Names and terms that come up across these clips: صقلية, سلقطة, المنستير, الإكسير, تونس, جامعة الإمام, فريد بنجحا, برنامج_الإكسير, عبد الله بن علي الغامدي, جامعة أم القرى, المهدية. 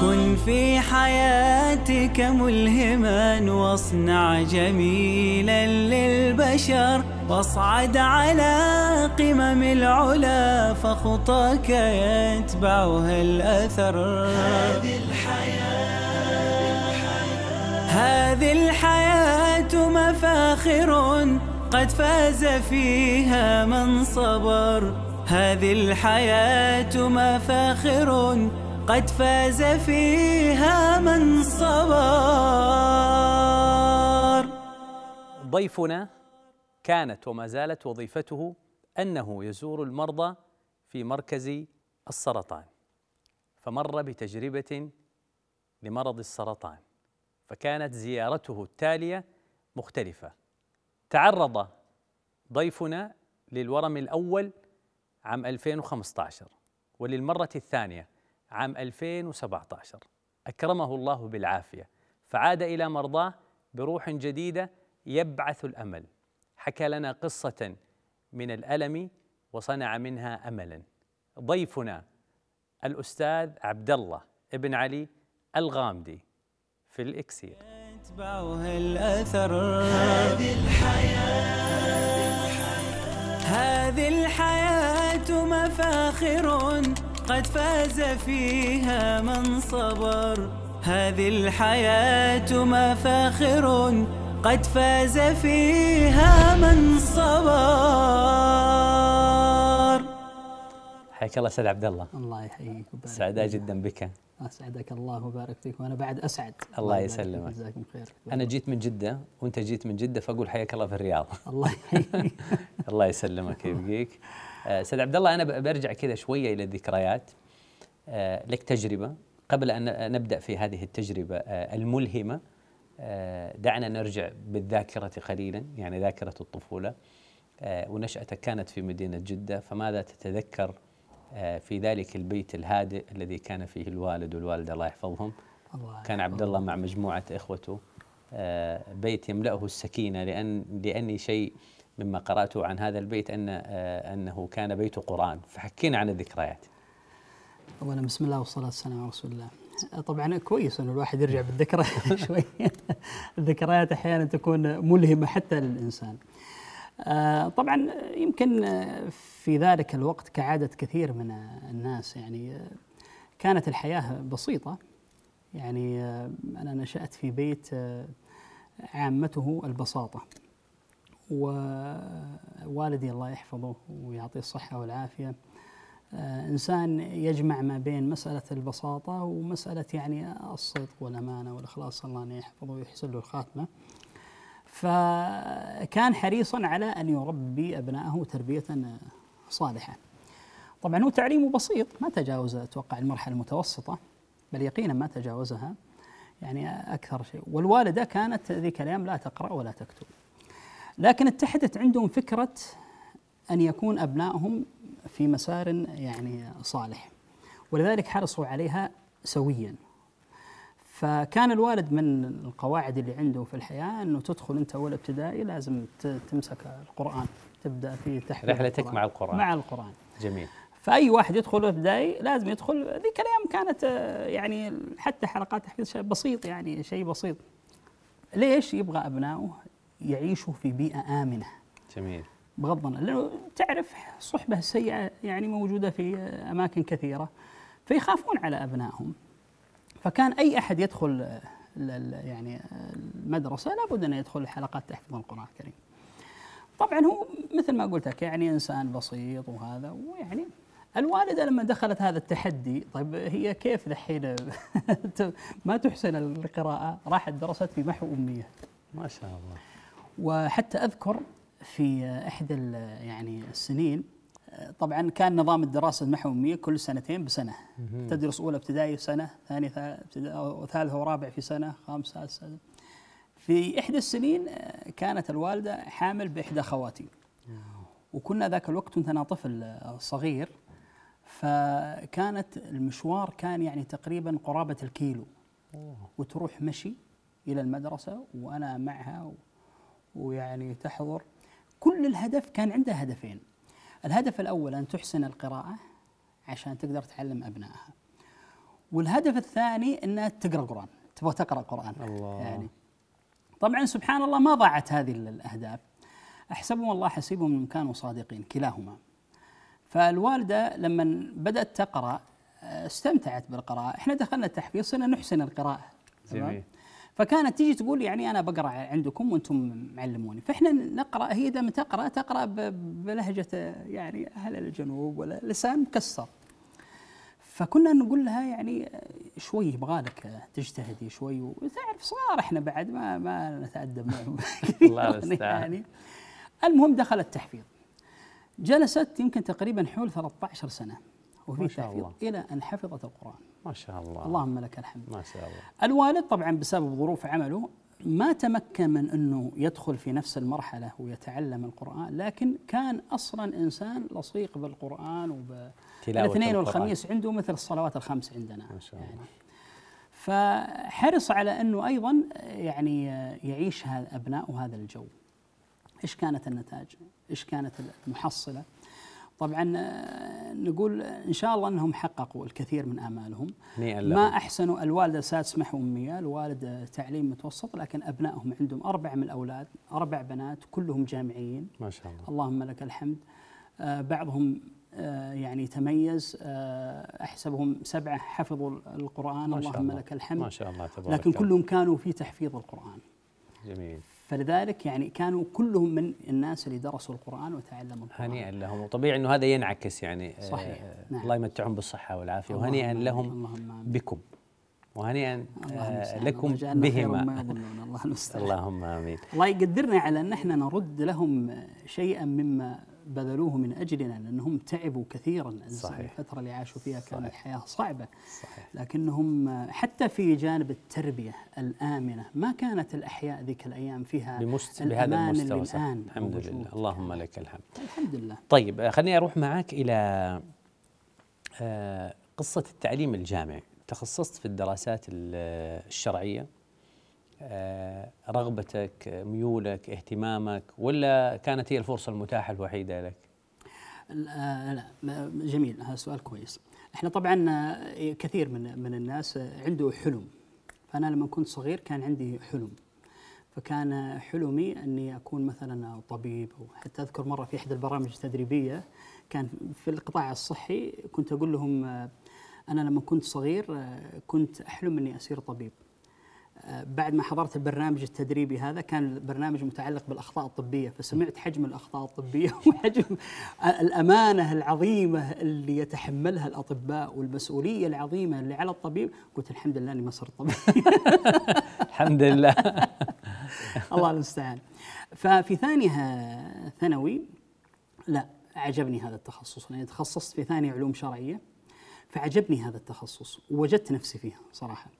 كن في حياتك ملهما واصنع جميلا للبشر، واصعد على قمم العلا فخطاك يتبعها الأثر. هذه الحياة مفاخر قد فاز فيها من صبر. هذه الحياة مفاخر قد فاز فيها من صبر. ضيفنا كانت وما زالت وظيفته أنه يزور المرضى في مركز السرطان، فمر بتجربة لمرض السرطان، فكانت زيارته التالية مختلفة. تعرض ضيفنا للورم الأول عام 2015 وللمرة الثانية عام 2017، أكرمه الله بالعافية فعاد إلى مرضاه بروح جديدة يبعث الأمل. حكى لنا قصة من الألم وصنع منها أملا ضيفنا الأستاذ عبد الله بن علي الغامدي في الإكسير. هذه الحياة مفاخر قد فاز فيها من صبر. هذه الحياة مفاخر قد فاز فيها من صبر. حياك الله سيد عبد الله. الله يحييك ويبارك فيك. سعداء جدا بك. اسعدك الله وبارك فيك، وانا بعد اسعد. الله يسلمك. جزاكم خير. انا جيت من جده وانت جيت من جده، فاقول حياك الله في الرياض. الله يحييك. الله يسلمك ويبقيك. سيد عبد الله، انا برجع كذا شويه الى الذكريات. لك تجربه. قبل ان نبدا في هذه التجربه الملهمه، دعنا نرجع بالذاكره قليلا، يعني ذاكره الطفوله. ونشاتك كانت في مدينه جده، فماذا تتذكر في ذلك البيت الهادئ الذي كان فيه الوالد والوالدة الله يحفظهم؟ كان عبد الله مع مجموعة إخوته، بيت يملأه السكينة، لأني شيء مما قرأته عن هذا البيت أنه كان بيت قرآن. فحكينا عن الذكريات. أولا بسم الله والصلاة والسلام على رسول الله. طبعا كويس أن الواحد يرجع بالذكرى شوية. الذكريات أحيانا تكون ملهمة حتى للإنسان. طبعا يمكن في ذلك الوقت كعادة كثير من الناس، يعني كانت الحياة بسيطة. يعني أنا نشأت في بيت عامته البساطة، ووالدي الله يحفظه ويعطيه الصحة والعافية إنسان يجمع ما بين مسألة البساطة ومسألة يعني الصدق والأمانة والإخلاص، الله أن يحفظه ويحسن له الخاتمة. فكان حريصا على أن يربي أبنائه تربية صالحة. طبعا هو تعليمه بسيط، ما تجاوز أتوقع المرحلة المتوسطة، بل يقينا ما تجاوزها، يعني أكثر شيء. والوالدة كانت ذيك الأيام لا تقرأ ولا تكتب، لكن اتحدت عندهم فكرة أن يكون أبنائهم في مسار يعني صالح، ولذلك حرصوا عليها سويا. فكان الوالد من القواعد اللي عنده في الحياة أنه تدخل أنت أول ابتدائي لازم تمسك القرآن، تبدأ في تحفيظ رحلتك مع القرآن. جميل. فأي واحد يدخل ابتدائي لازم يدخل. ذيك الأيام كانت يعني حتى حلقات تحفيظ شيء بسيط، يعني شيء بسيط. ليش يبغى أبنائه يعيشوا في بيئة آمنة؟ جميل. بغض النظر، لأنه تعرف الصحبة السيئة يعني موجودة في أماكن كثيرة، فيخافون على أبنائهم. فكان أي أحد يدخل يعني المدرسة لابد أن يدخل حلقات تحفيظ القرآن الكريم. طبعا هو مثل ما قلت لك يعني إنسان بسيط وهذا، ويعني الوالدة لما دخلت هذا التحدي، طيب هي كيف دحين ما تحسن القراءة، راحت درست في محو أمية. ما شاء الله. وحتى أذكر في إحدى يعني السنين، طبعا كان نظام الدراسه المحو أمية كل سنتين بسنه. تدرس اولى ابتدائي سنه، ثاني ثالثه ورابع في سنه، خامسه سنه. في احدى السنين كانت الوالده حامل باحدى خواتي، وكنا ذاك الوقت كنت انا طفل صغير، فكانت المشوار كان يعني تقريبا قرابه الكيلو، وتروح مشي الى المدرسه وانا معها، ويعني تحضر. كل الهدف كان عندها هدفين. الهدف الأول أن تحسن القراءة عشان تقدر تعلم أبنائها، والهدف الثاني أنها تقرأ قرآن، تبغى تقرأ قرآن يعني. طبعا سبحان الله ما ضاعت هذه الأهداف، أحسبهم الله حسيبهم إن كانوا صادقين كلاهما. فالوالدة لما بدأت تقرأ استمتعت بالقراءة، احنا دخلنا التحفيظ صرنا نحسن القراءة، تمام؟ فكانت تيجي تقول يعني أنا بقرأ عندكم وأنتم معلموني، فإحنا نقرأ، هي لما تقرأ بلهجة يعني أهل الجنوب ولا لسان مكسر. فكنا نقول لها يعني شوي يبغالك تجتهدي شوي، وتعرف صغار احنا بعد ما نتأدب معهم الله يعني. المهم دخلت التحفيظ، جلست يمكن تقريبا حول 13 سنة وفي تحفيظ إلى أن حفظت القرآن ما شاء الله. اللهم لك الحمد ما شاء الله. الوالد طبعا بسبب ظروف عمله ما تمكن من أنه يدخل في نفس المرحلة ويتعلم القرآن، لكن كان أصلا إنسان لصيق بالقرآن الاثنين والخميس عنده مثل الصلوات الخمس عندنا ما شاء الله. يعني فحرص على أنه أيضا يعني يعيش أبنائه هذا الجو. إيش كانت النتائج؟ إيش كانت المحصلة؟ طبعا نقول إن شاء الله أنهم حققوا الكثير من آمالهم، ما أحسنوا. الوالدة سادسمح أمية، الوالد تعليم متوسط، لكن أبنائهم عندهم 4 من الأولاد، 4 بنات كلهم جامعيين ما شاء الله اللهم لك الحمد. بعضهم يعني تميز، أحسبهم 7 حفظوا القرآن اللهم لك الحمد ما شاء الله تبارك، لكن كلهم كانوا في تحفيظ القرآن. جميل. فلذلك يعني كانوا كلهم من الناس اللي درسوا القرآن وتعلموا القرآن. هنيئا لهم، وطبيعي انه هذا ينعكس يعني صحيح. نعم. الله يمتعهم بالصحة والعافية، وهنيئا لهم بكم، وهنيئا لكم بهما. الله المستعان. اللهم امين. الله يقدرنا على ان احنا نرد لهم شيئا مما بذلوه من اجلنا، لانهم تعبوا كثيرا صحيح. الفترة اللي عاشوا فيها كانت الحياة صعبة صحيح. لكنهم حتى في جانب التربية الآمنة ما كانت الأحياء ذيك الأيام فيها بهذا المستوى الحمد لله. اللهم لك الحمد. الحمد لله. طيب خليني اروح معك الى قصة التعليم الجامعي. تخصصت في الدراسات الشرعية، رغبتك، ميولك، اهتمامك، ولا كانت هي الفرصة المتاحة الوحيدة لك؟ لا جميل، هذا سؤال كويس. احنا طبعا كثير من الناس عنده حلم، فأنا لما كنت صغير كان عندي حلم، فكان حلمي أني أكون مثلا طبيب، وحتى أذكر مرة في إحدى البرامج التدريبية كان في القطاع الصحي كنت أقول لهم أنا لما كنت صغير كنت أحلم أني أصير طبيب. بعد ما حضرت البرنامج التدريبي هذا، كان برنامج متعلق بالأخطاء الطبية، فسمعت حجم الأخطاء الطبية وحجم الأمانة العظيمة اللي يتحملها الأطباء والمسؤولية العظيمة اللي على الطبيب، قلت الحمد لله أني ما صرت طبيب. الحمد لله. الله المستعان. ففي ثاني ثانوي لا عجبني هذا التخصص، لأني تخصصت في ثاني علوم شرعية، فعجبني هذا التخصص ووجدت نفسي فيه صراحة.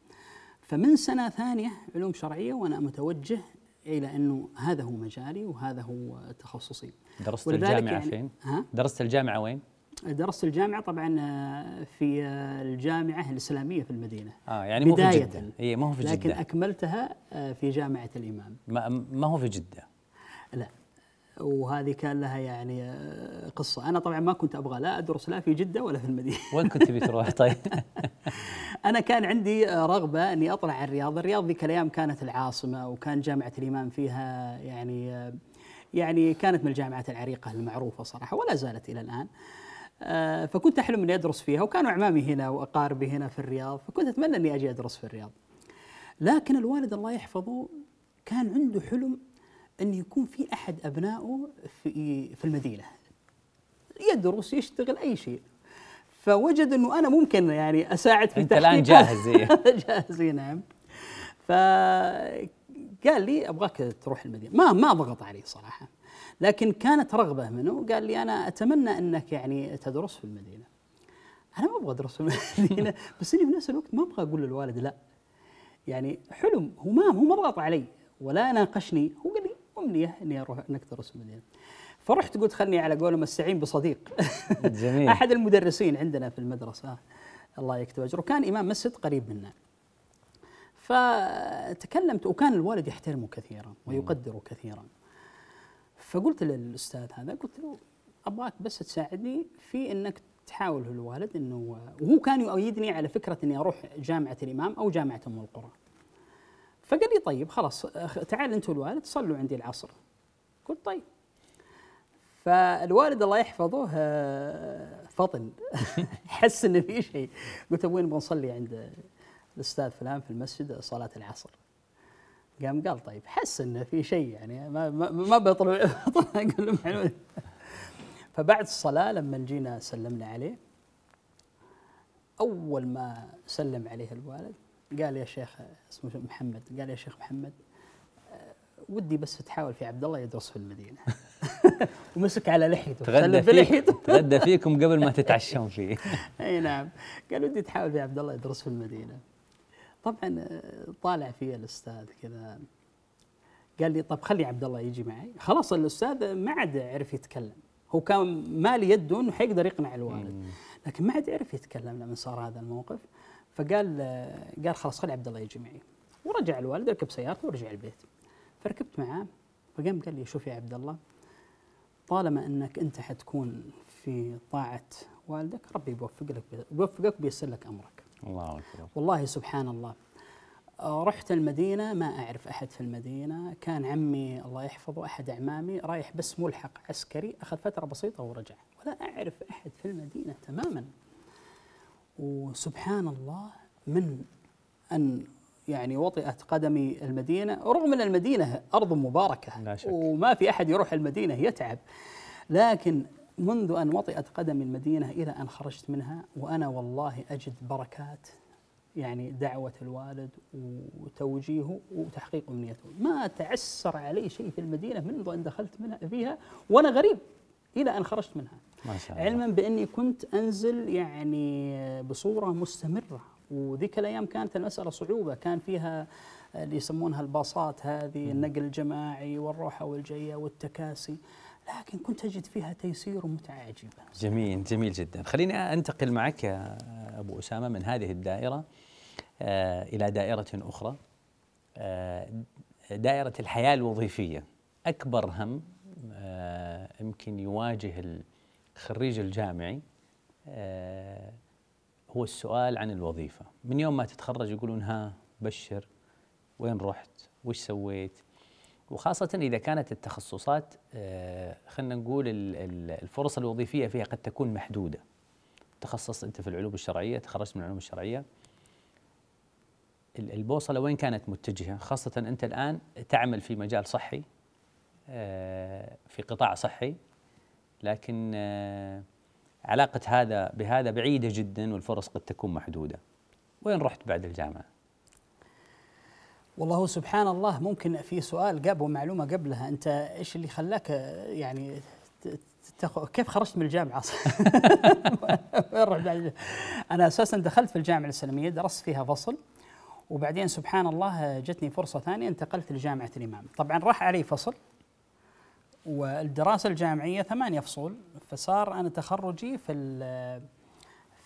فمن سنة ثانية علوم شرعية وأنا متوجه إلى أنه هذا هو مجالي وهذا هو تخصصي. درست الجامعة يعني فين؟ درست الجامعة وين؟ درست الجامعة طبعا في الجامعة الإسلامية في المدينة. يعني مو في جدة. إيه ما هو في جدة. لكن أكملتها في جامعة الإمام. ما هو في جدة. لا. وهذه كان لها يعني قصة. أنا طبعا ما كنت أبغى لا أدرس لا في جدة ولا في المدينة. وين كنت تبي تروح طيب؟ أنا كان عندي رغبة أني أطلع الرياض. الرياض ذيك الأيام كانت العاصمة، وكان جامعة الإمام فيها يعني كانت من الجامعات العريقة المعروفة صراحة، ولا زالت إلى الآن. فكنت أحلم أني أدرس فيها، وكانوا أعمامي هنا وأقاربي هنا في الرياض، فكنت أتمنى أني أجي أدرس في الرياض. لكن الوالد الله يحفظه كان عنده حلم أن يكون في أحد أبنائه في المدينة يدرس يشتغل أي شيء، فوجد أنه أنا ممكن يعني أساعد في التحقيق. أنت الآن جاهز. جاهز نعم. فقال لي أبغاك تروح المدينة، ما ضغط علي صراحة، لكن كانت رغبة منه. قال لي أنا أتمنى أنك يعني تدرس في المدينة. أنا ما أبغى أدرس في المدينة، بس أني في نفس الوقت ما أبغى أقول للوالد لا، يعني حلم هو ما ضغط علي ولا ناقشني، هو قال لي أمنية أني أروح أنك تدرس في المدينة. فرحت قلت خلني على قولهم استعين بصديق. جميل. أحد المدرسين عندنا في المدرسة الله يكتب أجره كان إمام مسجد قريب منا، فتكلمت وكان الوالد يحترمه كثيرا ويقدره كثيرا. فقلت للأستاذ هذا، قلت له أبغاك بس تساعدني في أنك تحاول الوالد انه، وهو كان يؤيدني على فكره اني اروح جامعه الامام او جامعه ام القرى. فقال لي طيب خلاص تعال انت والوالد صلوا عندي العصر. قلت طيب. فالوالد الله يحفظه فطن حس انه في شيء. قلت وين بنصلي؟ عند الاستاذ فلان في المسجد صلاه العصر. قام قال طيب، حس انه في شيء يعني ما بطلع اقول له. فبعد الصلاه لما جينا سلمنا عليه، اول ما سلم عليه الوالد قال يا شيخ، اسمه محمد، قال يا شيخ محمد ودي بس تحاول في عبد الله يدرس في المدينه. ومسك على لحيته تغدى فيكم قبل ما تتعشون فيه. اي نعم، قال ودي تحاول في عبد الله يدرس في المدينه. طبعا طالع فيه الاستاذ كذا، قال لي طب خلي عبد الله يجي معي. خلاص الاستاذ ما عاد عرف يتكلم، هو كان مالي يده انه حيقدر يقنع الوالد، لكن ما عاد عرف يتكلم لما صار هذا الموقف. فقال خلاص خلي عبد الله يجي معي. ورجع الوالد، ركب سيارته ورجع البيت. فركبت معاه، فقام قال لي شوف يا عبد الله، طالما انك انت حتكون في طاعه والدك ربي بيوفقك وبيسر لك امرك. الله أكبر. والله سبحان الله، رحت المدينه ما اعرف احد في المدينه، كان عمي الله يحفظه احد اعمامي رايح بس ملحق عسكري، اخذ فتره بسيطه ورجع، ولا اعرف احد في المدينه تماما. وسبحان الله، من ان يعني وطئت قدمي المدينه، رغم ان المدينه ارض مباركه لا شك، وما في احد يروح المدينه يتعب، لكن منذ أن وطئت قدمي المدينة إلى أن خرجت منها وأنا والله أجد بركات يعني دعوة الوالد وتوجيهه وتحقيق أمنيته. ما تعسر علي شيء في المدينة منذ أن دخلت منها فيها وأنا غريب إلى أن خرجت منها، ما شاء الله. علما بأني كنت أنزل يعني بصورة مستمرة، وذيك الأيام كانت المسألة صعوبة، كان فيها اللي يسمونها الباصات هذه، النقل الجماعي والروحة والجية والتكاسي، لكن كنت أجد فيها تيسير ومتعة عجيبة. جميل، جميل جدا. خليني أنتقل معك يا أبو أسامة من هذه الدائرة إلى دائرة أخرى، دائرة الحياة الوظيفية. أكبر هم يمكن يواجه الخريج الجامعي هو السؤال عن الوظيفة. من يوم ما تتخرج يقولون ها بشر، وين رحت، وش سويت، وخاصة إذا كانت التخصصات خلينا نقول الفرص الوظيفية فيها قد تكون محدودة. تخصصت أنت في العلوم الشرعية، تخرجت من العلوم الشرعية، البوصلة وين كانت متجهة؟ خاصة أنت الآن تعمل في مجال صحي، في قطاع صحي، لكن علاقة هذا بهذا بعيدة جدا والفرص قد تكون محدودة. وين رحت بعد الجامعة؟ والله سبحان الله، ممكن في سؤال جابه معلومة قبلها، أنت إيش اللي خلاك يعني كيف خرجت من الجامعة أصلا؟ أنا أساسا دخلت في الجامعة الإسلامية، درست فيها فصل، وبعدين سبحان الله جتني فرصة ثانية، انتقلت لجامعة الإمام. طبعا راح علي فصل، والدراسة الجامعية 8 فصول، فصار أنا تخرجي في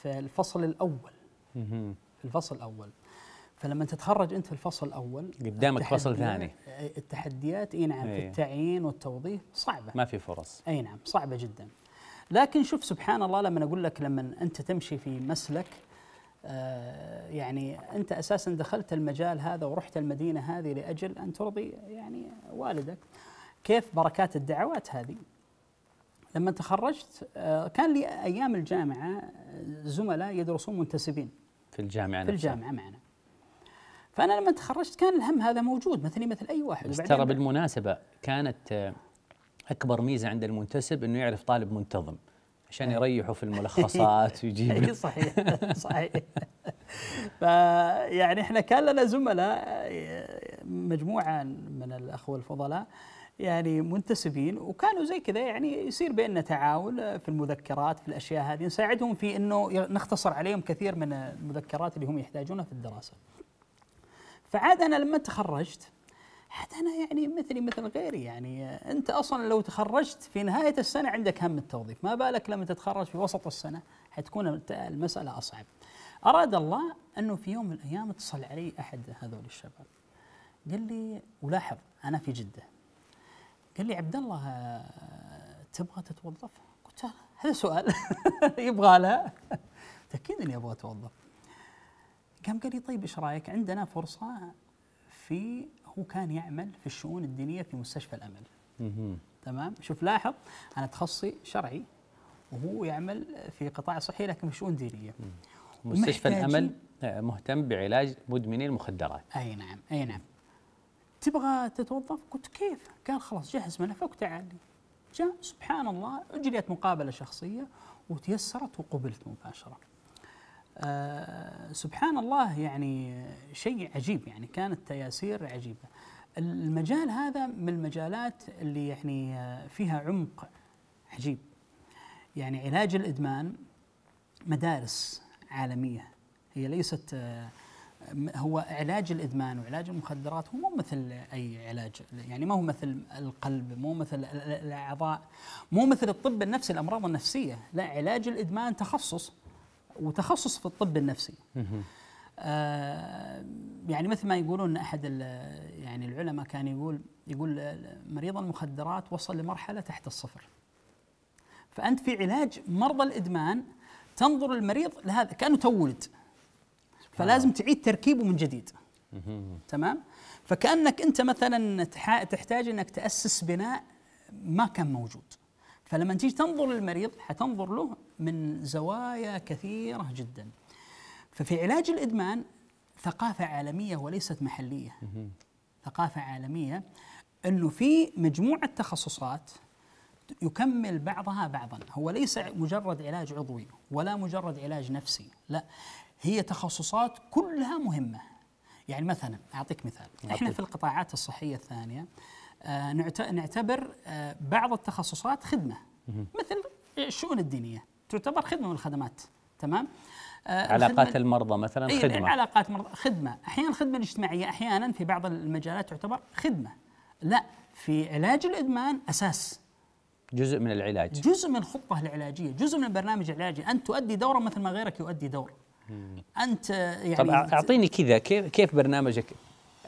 الفصل الأول. في الفصل الأول، فلما تتخرج انت في الفصل الاول قدامك فصل ثاني، التحديات اي نعم في التعيين والتوظيف صعبه، ما في فرص، اي نعم صعبه جدا. لكن شوف سبحان الله، لما اقول لك لما انت تمشي في مسلك يعني انت اساسا دخلت المجال هذا ورحت المدينه هذه لاجل ان ترضي يعني والدك. كيف بركات الدعوات هذه. لما تخرجت كان لي ايام الجامعه زملاء يدرسون منتسبين في الجامعه، في الجامعه معنا. فأنا لما تخرجت كان الهم هذا موجود مثلي مثل أي واحد. بس ترى بالمناسبة كانت أكبر ميزة عند المنتسب أنه يعرف طالب منتظم عشان يريحه في الملخصات ويجيب صحيح صحيح. فيعني إحنا كان لنا زملاء مجموعة من الأخوة الفضلاء يعني منتسبين، وكانوا زي كذا يعني يصير بيننا تعاون في المذكرات في الأشياء هذه، نساعدهم في أنه نختصر عليهم كثير من المذكرات اللي هم يحتاجونها في الدراسة. فعاد أنا لما تخرجت حتى أنا يعني مثلي مثل غيري، يعني أنت أصلا لو تخرجت في نهاية السنة عندك هم التوظيف، ما بالك لما تتخرج في وسط السنة حتكون المسألة أصعب. أراد الله أنه في يوم من الأيام اتصل علي أحد هذول الشباب، قال لي، ولاحظ أنا في جدة، قال لي عبد الله تبغى تتوظف؟ قلت له هذا سؤال يبغى لها. أكيد إني أبغى أتوظف. قام قال لي طيب إيش رأيك عندنا فرصة في، هو كان يعمل في الشؤون الدينية في مستشفى الأمل. تمام. شوف لاحظ أنا تخصصي شرعي وهو يعمل في قطاع صحي لكن في شؤون دينية. مستشفى الأمل مهتم بعلاج مدمني المخدرات. أي نعم أي نعم. تبغى تتوظف؟ قلت كيف؟ قال خلاص جهز ملفك وتعال. جاء سبحان الله أجريت مقابلة شخصية وتيسرت وقبلت مباشرة. سبحان الله يعني شيء عجيب، يعني كانت تياسير عجيبة. المجال هذا من المجالات اللي يعني فيها عمق عجيب، يعني علاج الإدمان مدارس عالمية، هي ليست، هو علاج الإدمان وعلاج المخدرات هو مو مثل أي علاج، يعني ما هو مثل القلب، مو مثل الأعضاء، مو مثل الطب النفسي الأمراض النفسية، لا علاج الإدمان تخصص وتخصص في الطب النفسي. يعني مثل ما يقولون أحد يعني العلماء كان يقول مريض المخدرات وصل لمرحلة تحت الصفر. فأنت في علاج مرضى الإدمان تنظر المريض لهذا كأنه تولد، فلازم تعيد تركيبه من جديد. تمام. فكأنك أنت مثلا تحتاج أنك تأسس بناء ما كان موجود، فلما تيجي تنظر للمريض حتنظر له من زوايا كثيرة جدا. ففي علاج الإدمان ثقافة عالمية وليست محلية، ثقافة عالمية أنه في مجموعة تخصصات يكمل بعضها بعضا، هو ليس مجرد علاج عضوي ولا مجرد علاج نفسي، لا هي تخصصات كلها مهمة. يعني مثلا أعطيك مثال، إحنا في القطاعات الصحية الثانية نعتبر بعض التخصصات خدمة، مثل الشؤون الدينية تعتبر خدمة من الخدمات. تمام. علاقات المرضى مثلا خدمة، علاقات مرضى خدمة، أحيانا الخدمة الاجتماعية أحيانا في بعض المجالات تعتبر خدمة. لا، في علاج الإدمان أساس، جزء من العلاج، جزء من الخطة العلاجية، جزء من البرنامج العلاجي، أن تؤدي دورا مثل ما غيرك يؤدي دور. أنت يعني طب أعطيني كذا، كيف برنامجك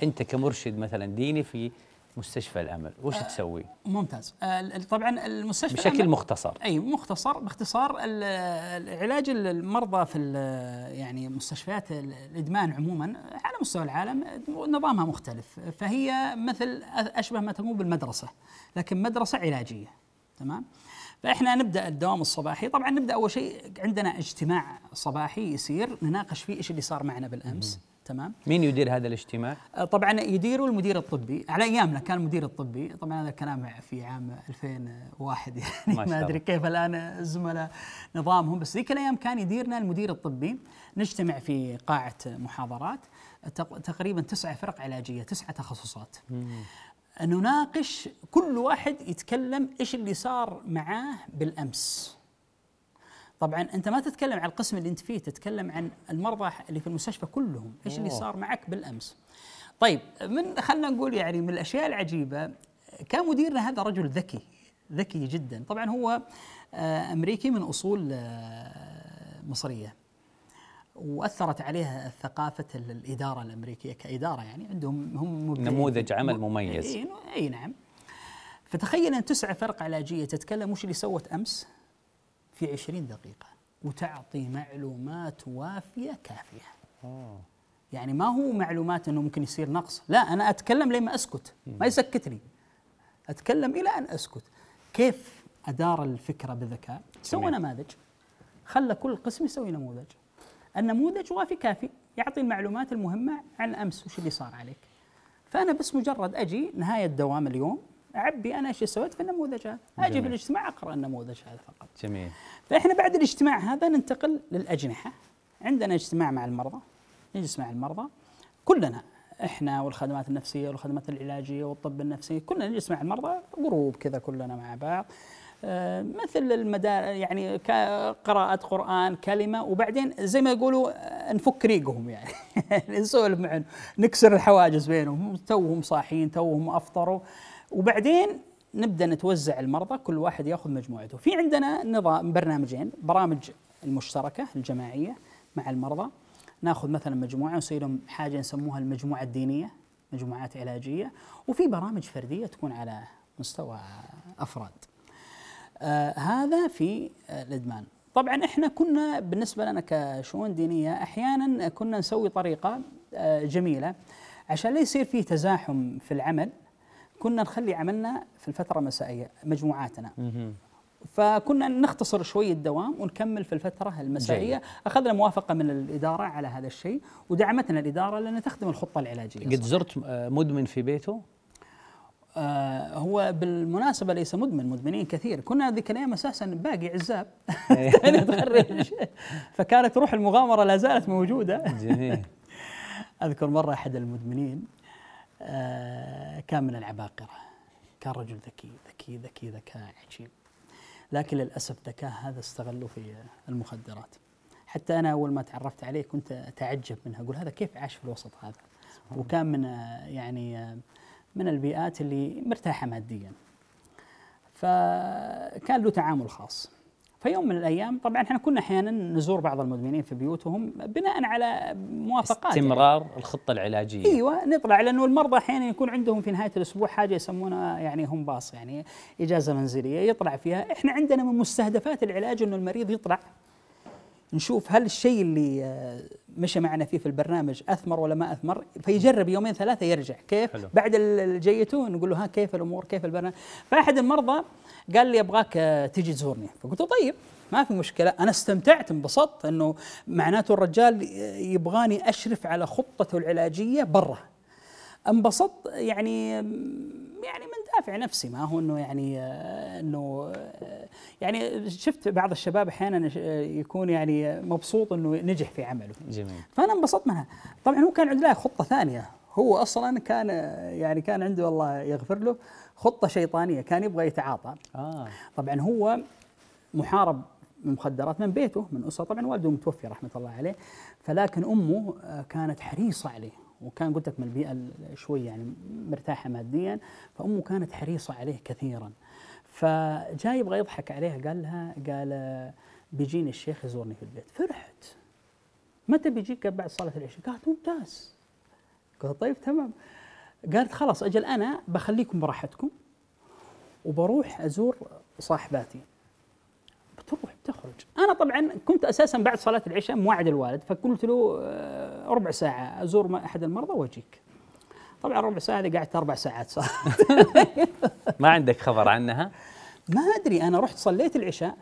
أنت كمرشد مثلا ديني في مستشفى الأمل، وش تسوي؟ ممتاز. طبعا المستشفى بشكل مختصر، أي مختصر باختصار علاج المرضى في يعني مستشفيات الإدمان عموما على مستوى العالم نظامها مختلف، فهي مثل أشبه ما تقوم بالمدرسة لكن مدرسة علاجية. تمام. فإحنا نبدأ الدوام الصباحي، طبعا نبدأ أول شيء عندنا اجتماع صباحي يصير نناقش فيه إيش اللي صار معنا بالأمس. تمام. مين يدير هذا الاجتماع؟ طبعا يديره المدير الطبي، على أيامنا كان المدير الطبي، طبعا هذا الكلام في عام 2001 يعني ما أدري كيف الآن الزملاء نظامهم، بس ذيك الأيام كان يديرنا المدير الطبي. نجتمع في قاعة محاضرات، تقريبا 9 فرق علاجية، 9 تخصصات. نناقش، كل واحد يتكلم إيش اللي صار معاه بالأمس. طبعا أنت ما تتكلم عن القسم اللي أنت فيه، تتكلم عن المرضى اللي في المستشفى كلهم، إيش اللي صار معك بالأمس. طيب، من خلنا نقول يعني من الأشياء العجيبة، كان مديرنا هذا رجل ذكي، ذكي جدا. طبعا هو أمريكي من أصول مصرية، وأثرت عليها ثقافة الإدارة الأمريكية كإدارة، يعني عندهم هم نموذج عمل مميز. أي نعم. فتخيل أن 9 فرق علاجية تتكلم وش اللي سوت أمس في 20 دقيقة، وتعطي معلومات وافية كافية. يعني ما هو معلومات أنه ممكن يصير نقص، لا، أنا أتكلم لما أسكت، ما يسكتني، أتكلم إلى أن أسكت. كيف أدار الفكرة بذكاء؟ سوى نماذج، خلى كل قسم يسوي نموذج، النموذج وافي كافي يعطي المعلومات المهمة عن أمس وش اللي صار عليك. فأنا بس مجرد أجي نهاية دوام اليوم أعبي أنا إيش سويت في النموذج هذا، أجي في الاجتماع أقرأ النموذج هذا فقط. جميل. فإحنا بعد الاجتماع هذا ننتقل للأجنحة، عندنا اجتماع مع المرضى، نجلس مع المرضى كلنا، إحنا والخدمات النفسية والخدمات العلاجية والطب النفسي، كلنا نجلس مع المرضى جروب كذا كلنا مع بعض، مثل المدارس يعني قراءة قرآن كلمة، وبعدين زي ما يقولوا نفك ريقهم يعني نسولف معهم، نكسر الحواجز بينهم، توهم صاحيين توهم أفطروا، وبعدين نبدأ نتوزع المرضى كل واحد يأخذ مجموعته. في عندنا نظام برنامجين، برامج المشتركة الجماعية مع المرضى، ناخذ مثلا مجموعة ونسوي لهم حاجة نسموها المجموعة الدينية، مجموعات علاجية، وفي برامج فردية تكون على مستوى أفراد. هذا في الإدمان. طبعا احنا كنا بالنسبة لنا كشؤون دينية احيانا كنا نسوي طريقة جميلة عشان لا يصير فيه تزاحم في العمل، كنا نخلي عملنا في الفترة المسائية مجموعاتنا فكنا نختصر شوي الدوام ونكمل في الفترة المسائية. أخذنا موافقة من الإدارة على هذا الشيء ودعمتنا الإدارة لأنها تخدم الخطة العلاجية. قد زرت مدمن في بيته؟ هو بالمناسبة ليس مدمن، مدمنين كثير. كنا ذيك الأيام أساسا باقي عزاب نتخرج فكانت روح المغامرة لا زالت موجودة. جميل. أذكر مرة أحد المدمنين كان من العباقرة، كان رجل ذكي ذكي ذكي ذكاء عجيب، لكن للأسف ذكاء هذا استغله في المخدرات. حتى أنا أول ما تعرفت عليه كنت أتعجب منها، أقول هذا كيف عاش في الوسط هذا؟ وكان من يعني من البيئات اللي مرتاحة ماديا، فكان له تعامل خاص. فيوم من الأيام طبعا احنا كنا أحيانا نزور بعض المدمنين في بيوتهم بناء على موافقات استمرار يعني الخطة العلاجية. ايوه نطلع، لأنه المرضى أحيانا يكون عندهم في نهاية الأسبوع حاجة يسمونها يعني هم باص، يعني إجازة منزلية يطلع فيها. احنا عندنا من مستهدفات العلاج إنه المريض يطلع نشوف هل الشيء اللي مشى معنا فيه في البرنامج أثمر ولا ما أثمر، فيجرب يومين ثلاثة يرجع. كيف حلو. بعد الجيتون نقول له ها كيف الأمور كيف البرنامج. فأحد المرضى قال لي أبغاك تجي تزورني، فقلت له طيب ما في مشكلة، أنا استمتعت انبسطت، أنه معناته الرجال يبغاني أشرف على خطته العلاجية برا، انبسطت يعني من دافع نفسي، ما هو انه يعني شفت بعض الشباب احيانا يكون يعني مبسوط انه نجح في عمله. جميل. فانا انبسطت منها. طبعا هو كان عنده خطه ثانيه، هو اصلا كان عنده الله يغفر له خطه شيطانيه، كان يبغى يتعاطى. طبعا هو محارب من مخدرات من بيته من اسره، طبعا والده متوفي رحمه الله عليه، فلكن امه كانت حريصه عليه، وكان قلت لك من البيئة شوي يعني مرتاحة ماديا، فأمه كانت حريصة عليه كثيرا. فجاي يبغى يضحك عليها قال لها قال بيجيني الشيخ يزورني في البيت، فرحت. متى بيجيك؟ بعد صلاة العشاء. قالت ممتاز. قلت طيب تمام. قالت خلاص أجل أنا بخليكم براحتكم وبروح أزور صاحباتي. بتروح بتخرج. أنا طبعا كنت أساسا بعد صلاة العشاء موعد الوالد، فقلت له ربع ساعة أزور أحد المرضى وأجيك. طبعا ربع ساعة هذه قعدت 4 ساعات صار. ما عندك خبر عنها؟ ما أدري، أنا رحت صليت العشاء.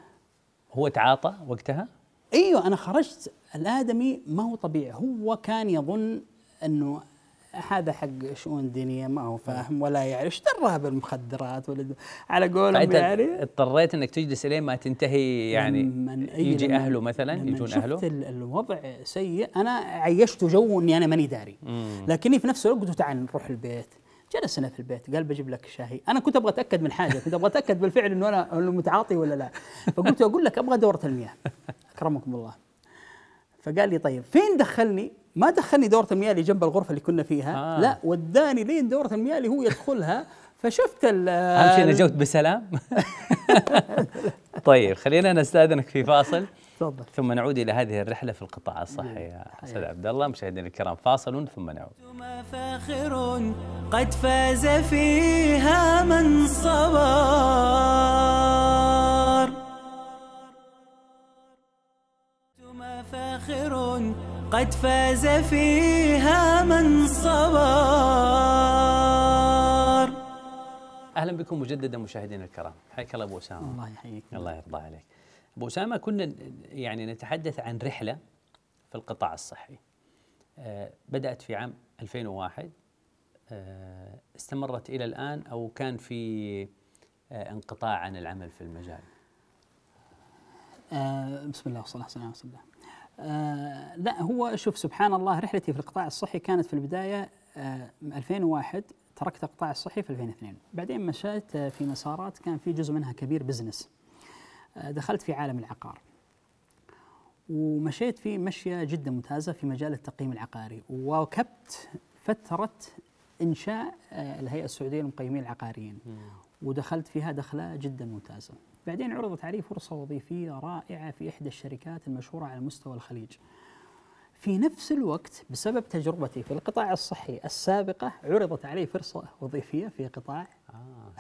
هو تعاطى وقتها؟ أيوه أنا خرجت. الآدمي ما هو طبيعي، هو كان يظن أنه هذا حق شؤون دينية، ما هو فاهم ولا يعرف ايش دراه بالمخدرات على قولهم يعني. اضطريت انك تجلس الين ما تنتهي يعني يجي اهله مثلا يجون اهله. شفت الوضع سيء، انا عيشته جو اني انا ماني داري، لكني في نفس الوقت قلت تعال نروح البيت. جلسنا في البيت قال بجيب لك شاهي، انا كنت ابغى اتاكد من حاجه، كنت ابغى اتاكد بالفعل انه انا متعاطي ولا لا، فقلت اقول لك ابغى دوره المياه اكرمكم الله. فقال لي طيب فين دخلني؟ ما دخلني دورة المياه اللي جنب الغرفة اللي كنا فيها، لا وداني لين دورة المياه اللي هو يدخلها، فشفت أهم شيء نجوت بسلام. طيب خلينا نستأذنك في فاصل تفضل ثم نعود إلى هذه الرحلة في القطاع الصحي يا أستاذ عبد الله. مشاهدينا الكرام فاصل ثم نعود. فاخر قد فاز فيها من صبر، فاخر قد فاز فيها من صبر. أهلا بكم مجددا مشاهدينا الكرام، حياك الله أبو أسامة. الله يحييك. الله يرضى عليك. أبو أسامة كنا يعني نتحدث عن رحلة في القطاع الصحي بدأت في عام 2001 استمرت إلى الآن، أو كان في انقطاع عن العمل في المجال؟ بسم الله والصلاة والسلام على رسول الله. لا هو شوف سبحان الله، رحلتي في القطاع الصحي كانت في البداية 2001 تركت القطاع الصحي في 2002، بعدين مشيت في مسارات كان في جزء منها كبير بزنس، دخلت في عالم العقار ومشيت في مشية جدا ممتازة في مجال التقييم العقاري، وواكبت فترة إنشاء الهيئة السعودية للمقيمين العقاريين ودخلت فيها دخلة جدا ممتازة. بعدين عرضت علي فرصة وظيفية رائعة في إحدى الشركات المشهورة على مستوى الخليج. في نفس الوقت بسبب تجربتي في القطاع الصحي السابقة عرضت علي فرصة وظيفية في قطاع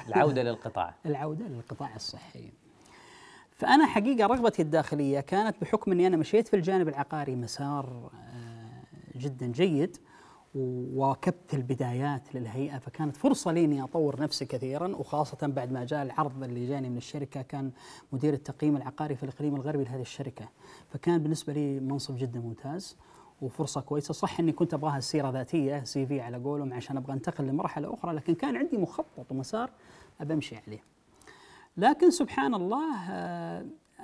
العودة للقطاع العودة للقطاع الصحي. فأنا حقيقة رغبتي الداخلية كانت بحكم أني أنا مشيت في الجانب العقاري مسار جدا جيد، وواكبت البدايات للهيئة، فكانت فرصة لي أني أطور نفسي كثيرا، وخاصة بعد ما جاء العرض اللي جاني من الشركة. كان مدير التقييم العقاري في الإقليم الغربي لهذه الشركة، فكان بالنسبة لي منصب جدا ممتاز وفرصة كويسة. صح أني كنت أبغاها سيرة ذاتية، سي في على قولهم، عشان أبغى أنتقل لمرحلة أخرى، لكن كان عندي مخطط ومسار أبى أمشي عليه. لكن سبحان الله،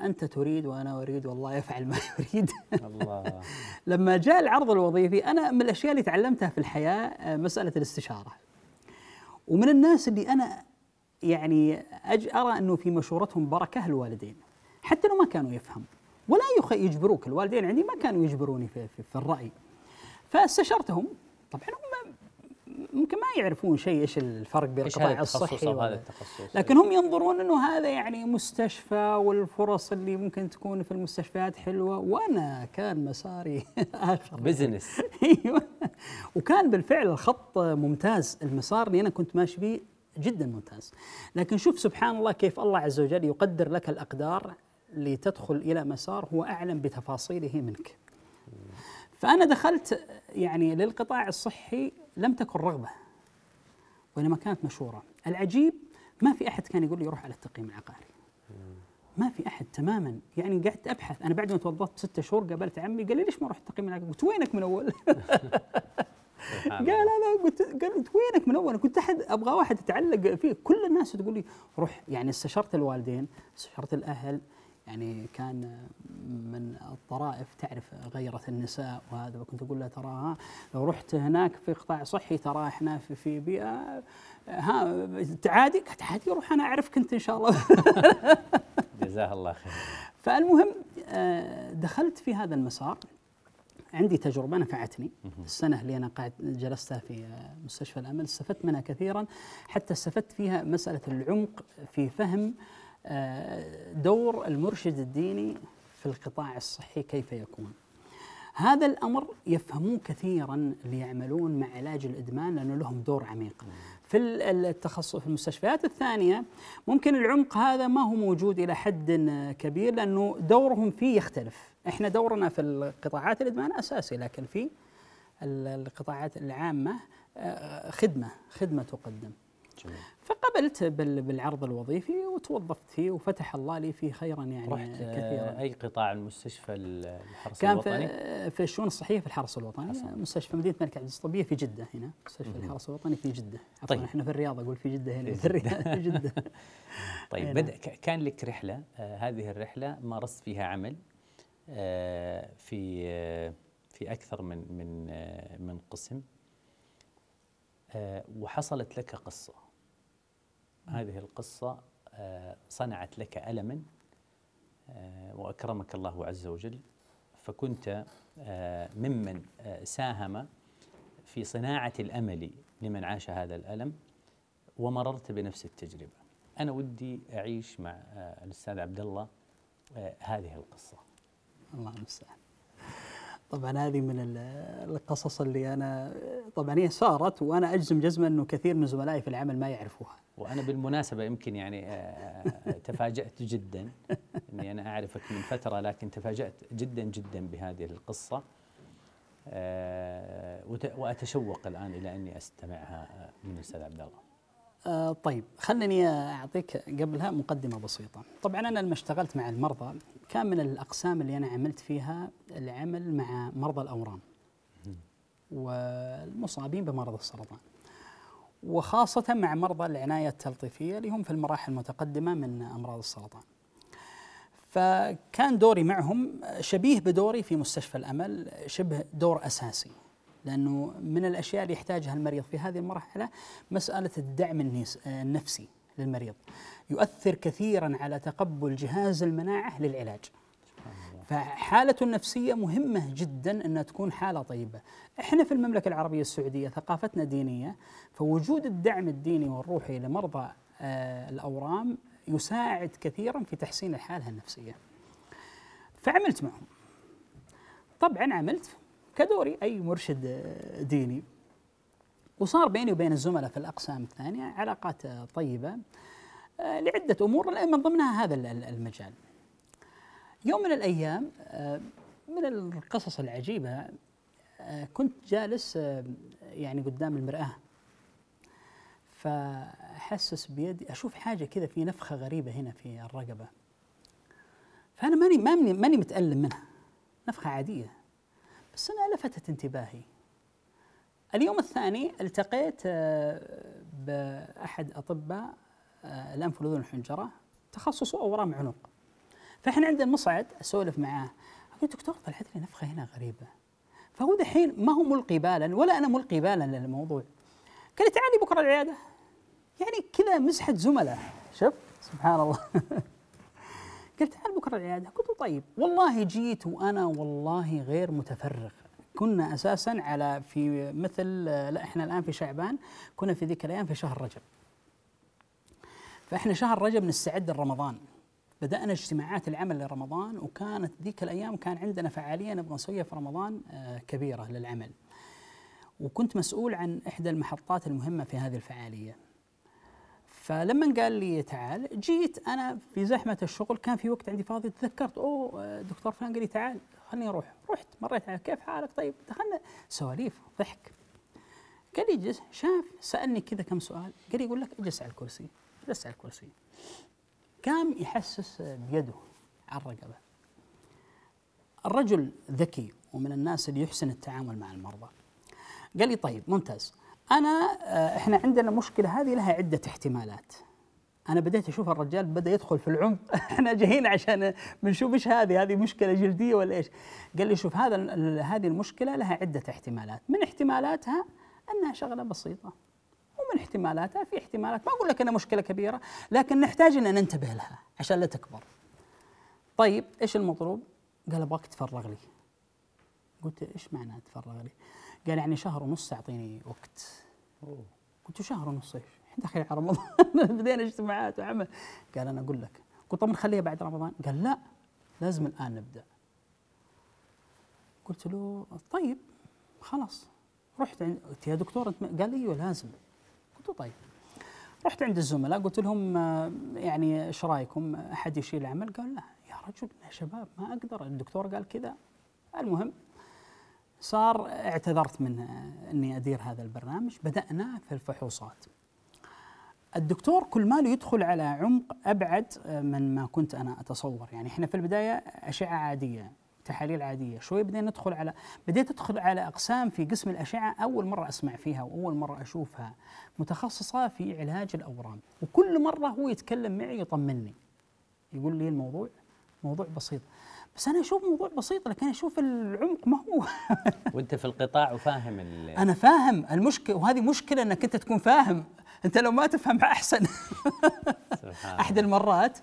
أنت تريد وأنا أريد والله يفعل ما يريد. الله. لما جاء العرض الوظيفي، أنا من الأشياء اللي تعلمتها في الحياة مسألة الاستشارة، ومن الناس اللي أنا يعني أرى أنه في مشورتهم بركة الوالدين، حتى لو ما كانوا يفهموا ولا يجبروك. الوالدين عندي ما كانوا يجبروني في الرأي، فاستشرتهم. طبعا هم ممكن ما يعرفون شيء ايش الفرق بين القطاع الصحي وهذا التخصص، لكن هم ينظرون انه هذا يعني مستشفى، والفرص اللي ممكن تكون في المستشفيات حلوه، وانا كان مساري اخر بزنس. ايوه، وكان بالفعل الخط ممتاز، المسار اللي انا كنت ماشي فيه جدا ممتاز. لكن شوف سبحان الله كيف الله عز وجل يقدر لك الاقدار لتدخل الى مسار هو اعلم بتفاصيله منك. فانا دخلت يعني للقطاع الصحي لم تكن رغبة، وإنما كانت مشورة. العجيب ما في أحد كان يقول لي روح على التقييم العقاري، ما في أحد تماما. يعني قعدت أبحث، أنا بعد ما توظفت 6 شهور قابلت عمي قال لي ليش ما رحت التقييم العقاري؟ قلت وينك من أول؟ قال أنا قلت وينك من أول؟ كنت أحد أبغى واحد يتعلق فيه، كل الناس تقول لي روح. يعني استشرت الوالدين، استشرت الأهل، يعني كان من الطرائف تعرف غيرة النساء وهذا، وكنت أقول لها تراها لو رحت هناك في قطاع صحي ترى إحنا في بيئة ها عادي. قالت عادي روح أنا أعرفك أنت إن شاء الله. جزاه الله خير. فالمهم دخلت في هذا المسار، عندي تجربة نفعتني. السنة اللي أنا قاعد جلستها في مستشفى الأمل استفدت منها كثيرا، حتى استفدت فيها مسألة العمق في فهم دور المرشد الديني في القطاع الصحي كيف يكون. هذا الأمر يفهمون كثيرا اللي يعملون مع علاج الإدمان، لأنه لهم دور عميق في التخصص. في المستشفيات الثانية ممكن العمق هذا ما هو موجود إلى حد كبير، لأنه دورهم فيه يختلف. إحنا دورنا في القطاعات الإدمان أساسي، لكن في القطاعات العامة خدمة تقدم. فقبلت بالعرض الوظيفي وتوظفت فيه، وفتح الله لي فيه خيرا يعني رحت كثيرا. أي قطاع؟ المستشفى الحرس كان الوطني؟ كان في الشؤون الصحية في الحرس الوطني، مستشفى مدينة الملك عبد العزيز الطبية في جدة هنا، مستشفى الحرس الوطني في جدة. طيب احنا في الرياض، أقول في جدة هنا، في الرياض في جدة. طيب بدأ كان لك رحلة، هذه الرحلة مارست فيها عمل في أكثر من قسم، وحصلت لك قصة. هذه القصة صنعت لك ألما وأكرمك الله عز وجل، فكنت ممن ساهم في صناعة الأمل لمن عاش هذا الألم، ومررت بنفس التجربة. أنا ودي أعيش مع الأستاذ عبد الله هذه القصة. الله المستعان. طبعا هذه من القصص اللي أنا طبعا هي صارت، وأنا أجزم جزما أنه كثير من زملائي في العمل ما يعرفوها. وأنا بالمناسبة يمكن يعني تفاجأت جدا، أني أنا أعرفك من فترة، لكن تفاجأت جدا جدا بهذه القصة، وأتشوق الآن إلى أني أستمعها من الأستاذ عبد الله. طيب خلني أعطيك قبلها مقدمة بسيطة. طبعا أنا لما اشتغلت مع المرضى كان من الأقسام اللي أنا عملت فيها العمل مع مرضى الأورام والمصابين بمرض السرطان، وخاصة مع مرضى العناية التلطيفية اللي هم في المراحل المتقدمة من أمراض السرطان. فكان دوري معهم شبيه بدوري في مستشفى الأمل، شبه دور أساسي، لأنه من الأشياء اللي يحتاجها المريض في هذه المرحلة مسألة الدعم النفسي للمريض، يؤثر كثيرا على تقبل جهاز المناعة للعلاج. فحالته النفسية مهمة جدا أنها تكون حالة طيبة. إحنا في المملكة العربية السعودية ثقافتنا دينية، فوجود الدعم الديني والروحي لمرضى الأورام يساعد كثيرا في تحسين الحالة النفسية. فعملت معهم، طبعا عملت كدوري أي مرشد ديني، وصار بيني وبين الزملاء في الأقسام الثانية علاقات طيبة لعدة أمور، من ضمنها هذا المجال. يوم من الأيام من القصص العجيبة، كنت جالس يعني قدام المرآة، فأحسس بيدي أشوف حاجة كذا في نفخة غريبة هنا في الرقبة، فأنا ماني متألم منها، نفخة عادية، بس أنا لفتت انتباهي. اليوم الثاني التقيت بأحد أطباء الأنف والأذن والحنجرة، تخصصه أورام عنق. فإحنا عند المصعد أسولف معاه، قلت دكتور طلعت لي نفخة هنا غريبة. فهو دحين ما هو ملقي بالا ولا أنا ملقي بالا للموضوع. قال لي تعالي بكرة العيادة. يعني كذا مسحة زملاء، شوف سبحان الله. قلت تعال بكرة العيادة، قلت طيب. والله جيت وأنا والله غير متفرغ، كنا أساسا على في مثل لا إحنا الآن في شعبان، كنا في ذيك الأيام في شهر رجب. فإحنا شهر رجب نستعد لرمضان، بدأنا اجتماعات العمل لرمضان، وكانت ذيك الأيام كان عندنا فعالية نبغى نسويها في رمضان كبيرة للعمل، وكنت مسؤول عن إحدى المحطات المهمة في هذه الفعالية. فلما قال لي تعال، جيت أنا في زحمة الشغل، كان في وقت عندي فاضي، تذكرت أوه دكتور فلان قال لي تعال خليني أروح. رحت مريت على كيف حالك طيب، دخلنا سواليف ضحك. قال لي اجلس، شاف سألني كذا كم سؤال، قال لي يقول لك اجلس على الكرسي، اجلس على الكرسي. قام يحسس بيده على الرقبة. الرجل ذكي ومن الناس اللي يحسن التعامل مع المرضى. قال لي طيب ممتاز، أنا إحنا عندنا مشكلة هذه لها عدة احتمالات. أنا بديت أشوف الرجال بدأ يدخل في العمق، إحنا جايين عشان بنشوف إيش هذه مشكلة جلدية ولا إيش. قال لي شوف هذه المشكلة لها عدة احتمالات، من احتمالاتها أنها شغلة بسيطة، ومن احتمالاتها في احتمالات ما أقول لك أنها مشكلة كبيرة، لكن نحتاج أن ننتبه لها عشان لا تكبر. طيب إيش المطلوب؟ قال أبغاك تفرغ لي. قلت إيش معنى تفرغ لي؟ قال يعني شهر ونص أعطيني وقت. قلت شهر ونص إيش؟ إحنا داخلين على رمضان بدينا اجتماعات وعمل. قال أنا أقول لك. قلت طب نخليها بعد رمضان؟ قال لا لازم الآن نبدأ. قلت له طيب خلاص. رحت عند يا دكتور أنت، قال أيوه لازم. قلت طيب. رحت عند الزملاء قلت لهم يعني إيش رأيكم أحد يشيل العمل؟ قال لا يا رجل يا شباب ما أقدر، الدكتور قال كذا. المهم صار اعتذرت من اني ادير هذا البرنامج، بدأنا في الفحوصات. الدكتور كل ما له يدخل على عمق ابعد من ما كنت انا اتصور، يعني احنا في البدايه اشعه عاديه، تحاليل عاديه، شوي بدينا ندخل على اقسام في قسم الاشعه اول مره اسمع فيها واول مره اشوفها، متخصصه في علاج الاورام، وكل مره هو يتكلم معي يطمني. يقول لي الموضوع موضوع بسيط. بس أنا أشوف موضوع بسيط لكن أشوف العمق ما هو. وأنت في القطاع وفاهم أنا فاهم المشكلة، وهذه مشكلة أنك أنت تكون فاهم، أنت لو ما تفهم أحسن. أحد المرات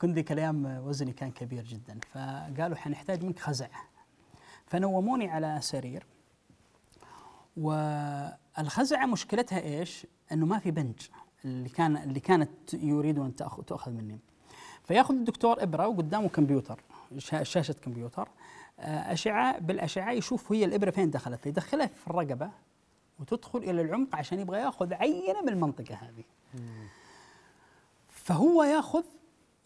كنت ذيك الأيام وزني كان كبير جدا، فقالوا حنحتاج منك خزعة. فنوموني على سرير، والخزعة مشكلتها إيش؟ أنه ما في بنج اللي كانت يريدون تأخذ مني. فياخذ الدكتور إبرة وقدامه كمبيوتر، شاشة كمبيوتر، أشعة بالأشعة يشوف هي الإبرة فين دخلت، فيدخلها في الرقبة وتدخل إلى العمق عشان يبغى ياخذ عينة من المنطقة هذه. فهو ياخذ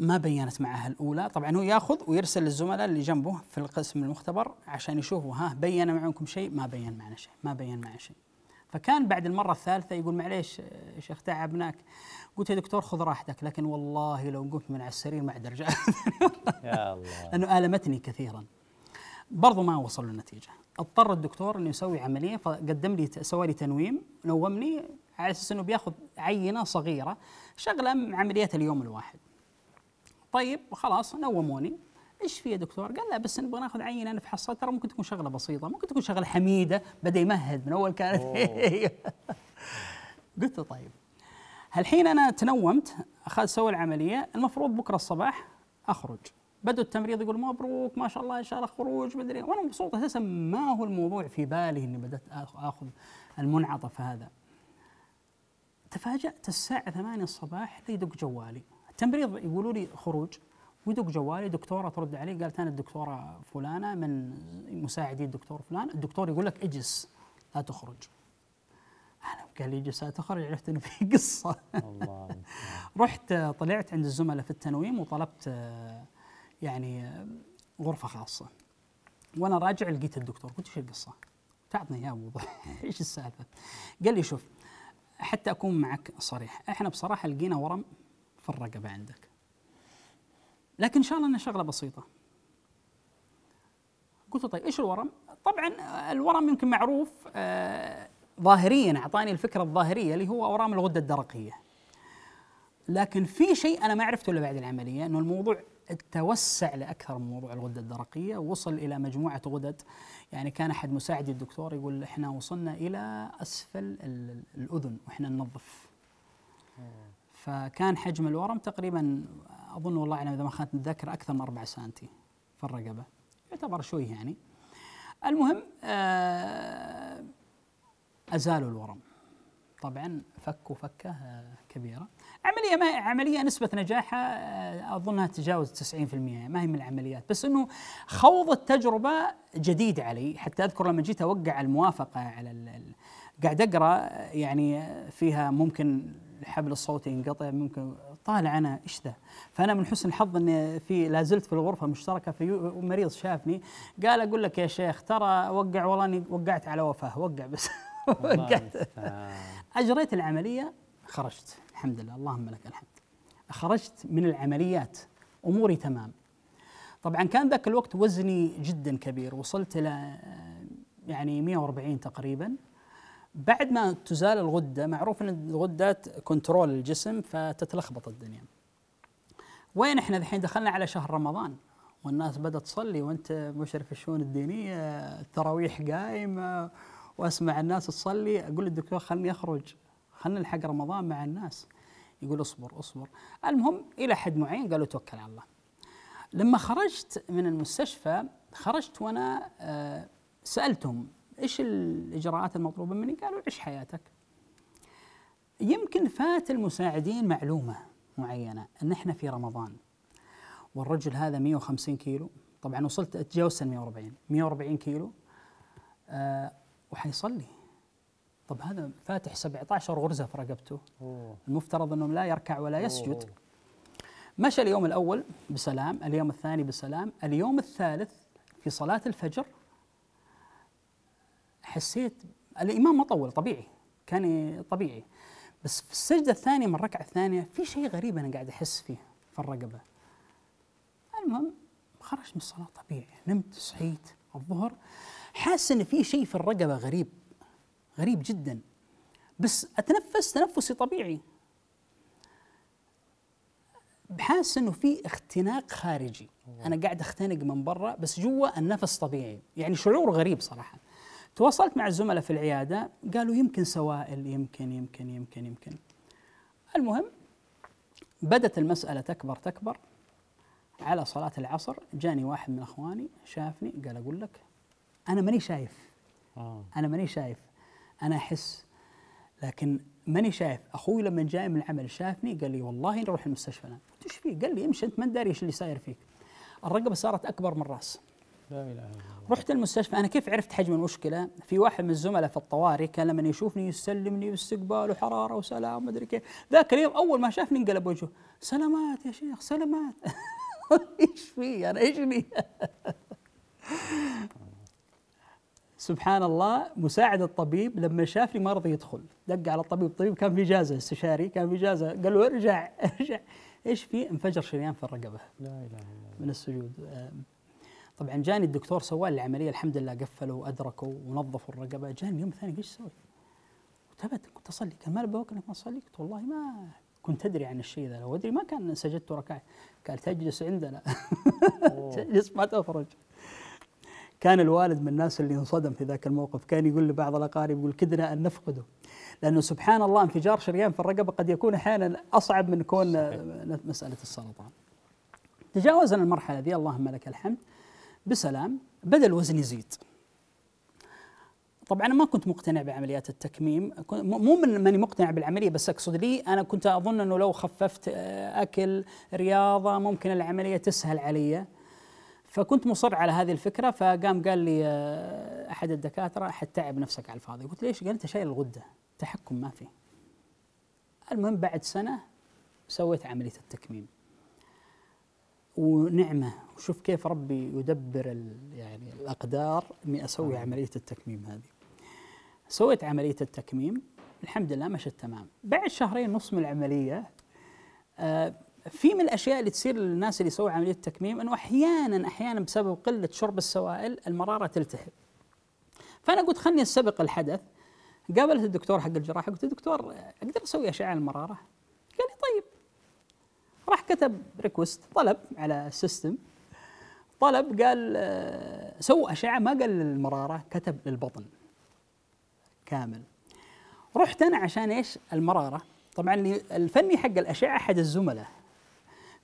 ما بينت معها الأولى، طبعا هو ياخذ ويرسل للزملاء اللي جنبه في القسم المختبر عشان يشوفوا ها بين معكم شيء، ما بين معنا شيء، ما بين معنا شيء. فكان بعد المرة الثالثة يقول معليش يا شيخ تعبناك. قلت يا دكتور خذ راحتك، لكن والله لو قمت من على السرير ما عاد رجعت. يا الله. لأنه آلمتني كثيرا. برضو ما وصلوا للنتيجة. اضطر الدكتور أنه يسوي عملية، فقدم لي سوى لي تنويم، نومني على أساس أنه بياخذ عينة صغيرة شغلة عمليات اليوم الواحد. طيب خلاص نوموني. ايش في يا دكتور؟ قال لا بس نبغى ناخذ عينه نفحصها، ترى ممكن تكون شغله بسيطه، ممكن تكون شغله حميده، بدا يمهد من اول كانت. قلت طيب. الحين انا تنومت، سوى العمليه، المفروض بكره الصباح اخرج. بدوا التمريض يقول مبروك ما شاء الله ان شاء الله خروج مدري، وانا مبسوط اساسا ما هو الموضوع في بالي اني بدات اخذ المنعطف هذا. تفاجات الساعه 8 الصباح يدق جوالي، التمريض يقولوا لي خروج، ويدق جوالي دكتورة ترد عليه قالت أنا الدكتورة فلانة من مساعدي الدكتور فلان، الدكتور يقول لك اجلس لا تخرج. أنا قال لي اجلس لا تخرج، عرفت إنه في قصة. الله. رحت طلعت عند الزملاء في التنويم وطلبت يعني غرفه خاصه. وانا راجع لقيت الدكتور، قلت ايش القصه؟ تعطني اياها بوضوح ايش السالفه؟ قال لي شوف حتى اكون معك صريح، احنا بصراحه لقينا ورم في الرقبه عندك. لكن ان شاء الله انها شغله بسيطه. قلت طيب ايش الورم؟ طبعا الورم يمكن معروف ظاهريا، اعطاني الفكره الظاهريه اللي هو اورام الغده الدرقيه. لكن في شيء انا ما عرفته الا بعد العمليه، انه الموضوع توسع لاكثر من موضوع الغده الدرقيه، وصل الى مجموعه غدد. يعني كان احد مساعدي الدكتور يقول احنا وصلنا الى اسفل الاذن واحنا ننظف. فكان حجم الورم تقريبا اظن والله اعلم اذا ما خانت الذاكره اكثر من 4 سم في الرقبه. يعتبر شوي يعني. المهم ازالوا الورم. طبعا فكوا فكه كبيره. عمليه ما عمليه نسبه نجاحها اظنها تجاوز 90%، ما هي من العمليات، بس انه خوض التجربه جديد علي. حتى اذكر لما جيت اوقع الموافقه على قاعد اقرا يعني فيها ممكن الحبل الصوتي ينقطع، ممكن طالع انا ايش ذا؟ فانا من حسن الحظ اني في لازلت في الغرفه مشتركه، في مريض شافني قال اقول لك يا شيخ ترى وقع، والله اني وقعت على وفاه، وقع بس وقعت. اجريت العمليه، خرجت الحمد لله، اللهم لك الحمد. خرجت من العمليات اموري تمام. طبعا كان ذاك الوقت وزني جدا كبير، وصلت الى يعني 140 تقريبا. بعد ما تزال الغده، معروف ان الغدات كنترول الجسم فتتلخبط الدنيا. وين احنا الحين دخلنا على شهر رمضان والناس بدأت تصلي، وانت مشرف الشؤون الدينيه التراويح قايمه، واسمع الناس تصلي. اقول للدكتور خلني اخرج، خلنا نلحق رمضان مع الناس. يقول اصبر اصبر. المهم الى حد معين قالوا توكل على الله. لما خرجت من المستشفى خرجت وانا سالتهم ايش الاجراءات المطلوبه مني؟ قالوا عيش حياتك. يمكن فات المساعدين معلومه معينه ان احنا في رمضان، والرجل هذا 150 كيلو، طبعا وصلت اتجاوز 140 كيلو، وحيصلي. طب هذا فاتح 17 غرزه في رقبته، المفترض انه لا يركع ولا يسجد. مشى اليوم الاول بسلام، اليوم الثاني بسلام، اليوم الثالث في صلاه الفجر حسيت الإمام ما طول، طبيعي كان طبيعي، بس في السجدة الثانية من الركعة الثانية في شيء غريب أنا قاعد أحس فيه في الرقبة. المهم خرجت من الصلاة طبيعي، نمت صحيت الظهر حاسس إن في شيء في الرقبة غريب، غريب جدا، بس أتنفس تنفسي طبيعي. حاسس إنه في اختناق خارجي، أنا قاعد أختنق من برا بس جوا النفس طبيعي، يعني شعور غريب صراحة. تواصلت مع الزملاء في العيادة، قالوا يمكن سوائل، يمكن يمكن يمكن يمكن. المهم بدت المسألة تكبر تكبر. على صلاة العصر جاني واحد من اخواني شافني قال اقول لك انا ماني شايف، انا ماني شايف، انا احس لكن ماني شايف. اخوي لما جاي من العمل شافني قال لي والله نروح المستشفى الان. قلت ايش فيه؟ قال لي امشي انت ما تدري ايش اللي صاير فيك. الرقبة صارت اكبر من الراس. لا إله إلا الله. رحت المستشفى. أنا كيف عرفت حجم المشكلة؟ في واحد من الزملاء في الطوارئ كان لما يشوفني يسلمني باستقبال وحرارة وسلام وما أدري كيف. ذاك اليوم أول ما شافني انقلب وجهه، سلامات يا شيخ سلامات. إيش في أنا إيش لي؟ سبحان الله، مساعد الطبيب لما شافني ما رضي يدخل، دق على الطبيب، الطبيب كان في إجازة استشاري، كان في إجازة، قال له ارجع ارجع. إيش في؟ انفجر شريان في الرقبة. لا إله إلا الله. من السجود. طبعا جاني الدكتور سوى العمليه الحمد لله، قفلوا وادركوا ونظفوا الرقبه. جاني يوم ثاني ايش سوي؟ وتبت كنت اصلي، كان ما بوقت ما صليت، والله ما كنت ادري عن الشيء ذا، لو ادري ما كان سجدت وركعت. قال تجلس عندنا تجلس ما تخرج. كان الوالد من الناس اللي انصدم في ذاك الموقف، كان يقول لبعض الاقارب يقول كدنا ان نفقده، لانه سبحان الله انفجار شريان في الرقبه قد يكون احيانا اصعب من كون مساله السرطان. تجاوزنا المرحله ذي اللهم لك الحمد بسلام. بدأ الوزن يزيد. طبعا ما كنت مقتنع بعمليات التكميم، مو من ماني مقتنع بالعمليه، بس اقصد لي انا كنت اظن انه لو خففت اكل رياضه ممكن العمليه تسهل علي، فكنت مصر على هذه الفكره. فقام قال لي احد الدكاتره حتتعب نفسك على الفاضي. قلت ليش؟ قال انت شايل الغده، تحكم ما في. المهم بعد سنه سويت عمليه التكميم. ونعمة. وشوف كيف ربي يدبر يعني الأقدار إني أسوي عملية التكميم هذه. سويت عملية التكميم الحمد لله مشت تمام. بعد شهرين نص من العملية في من الأشياء اللي تصير للناس اللي يسووا عملية التكميم أنه أحيانا بسبب قلة شرب السوائل المرارة تلتهب. فأنا قلت خلني أسبق الحدث. قابلت الدكتور حق الجراحة قلت دكتور أقدر أسوي أشعة المرارة؟ قال لي طيب. راح كتب ريكوست طلب على السيستم، طلب قال سووا أشعة، ما قال للمرارة، كتب للبطن كامل. رحت أنا عشان إيش؟ المرارة. طبعا الفني حق الأشعة أحد الزملاء،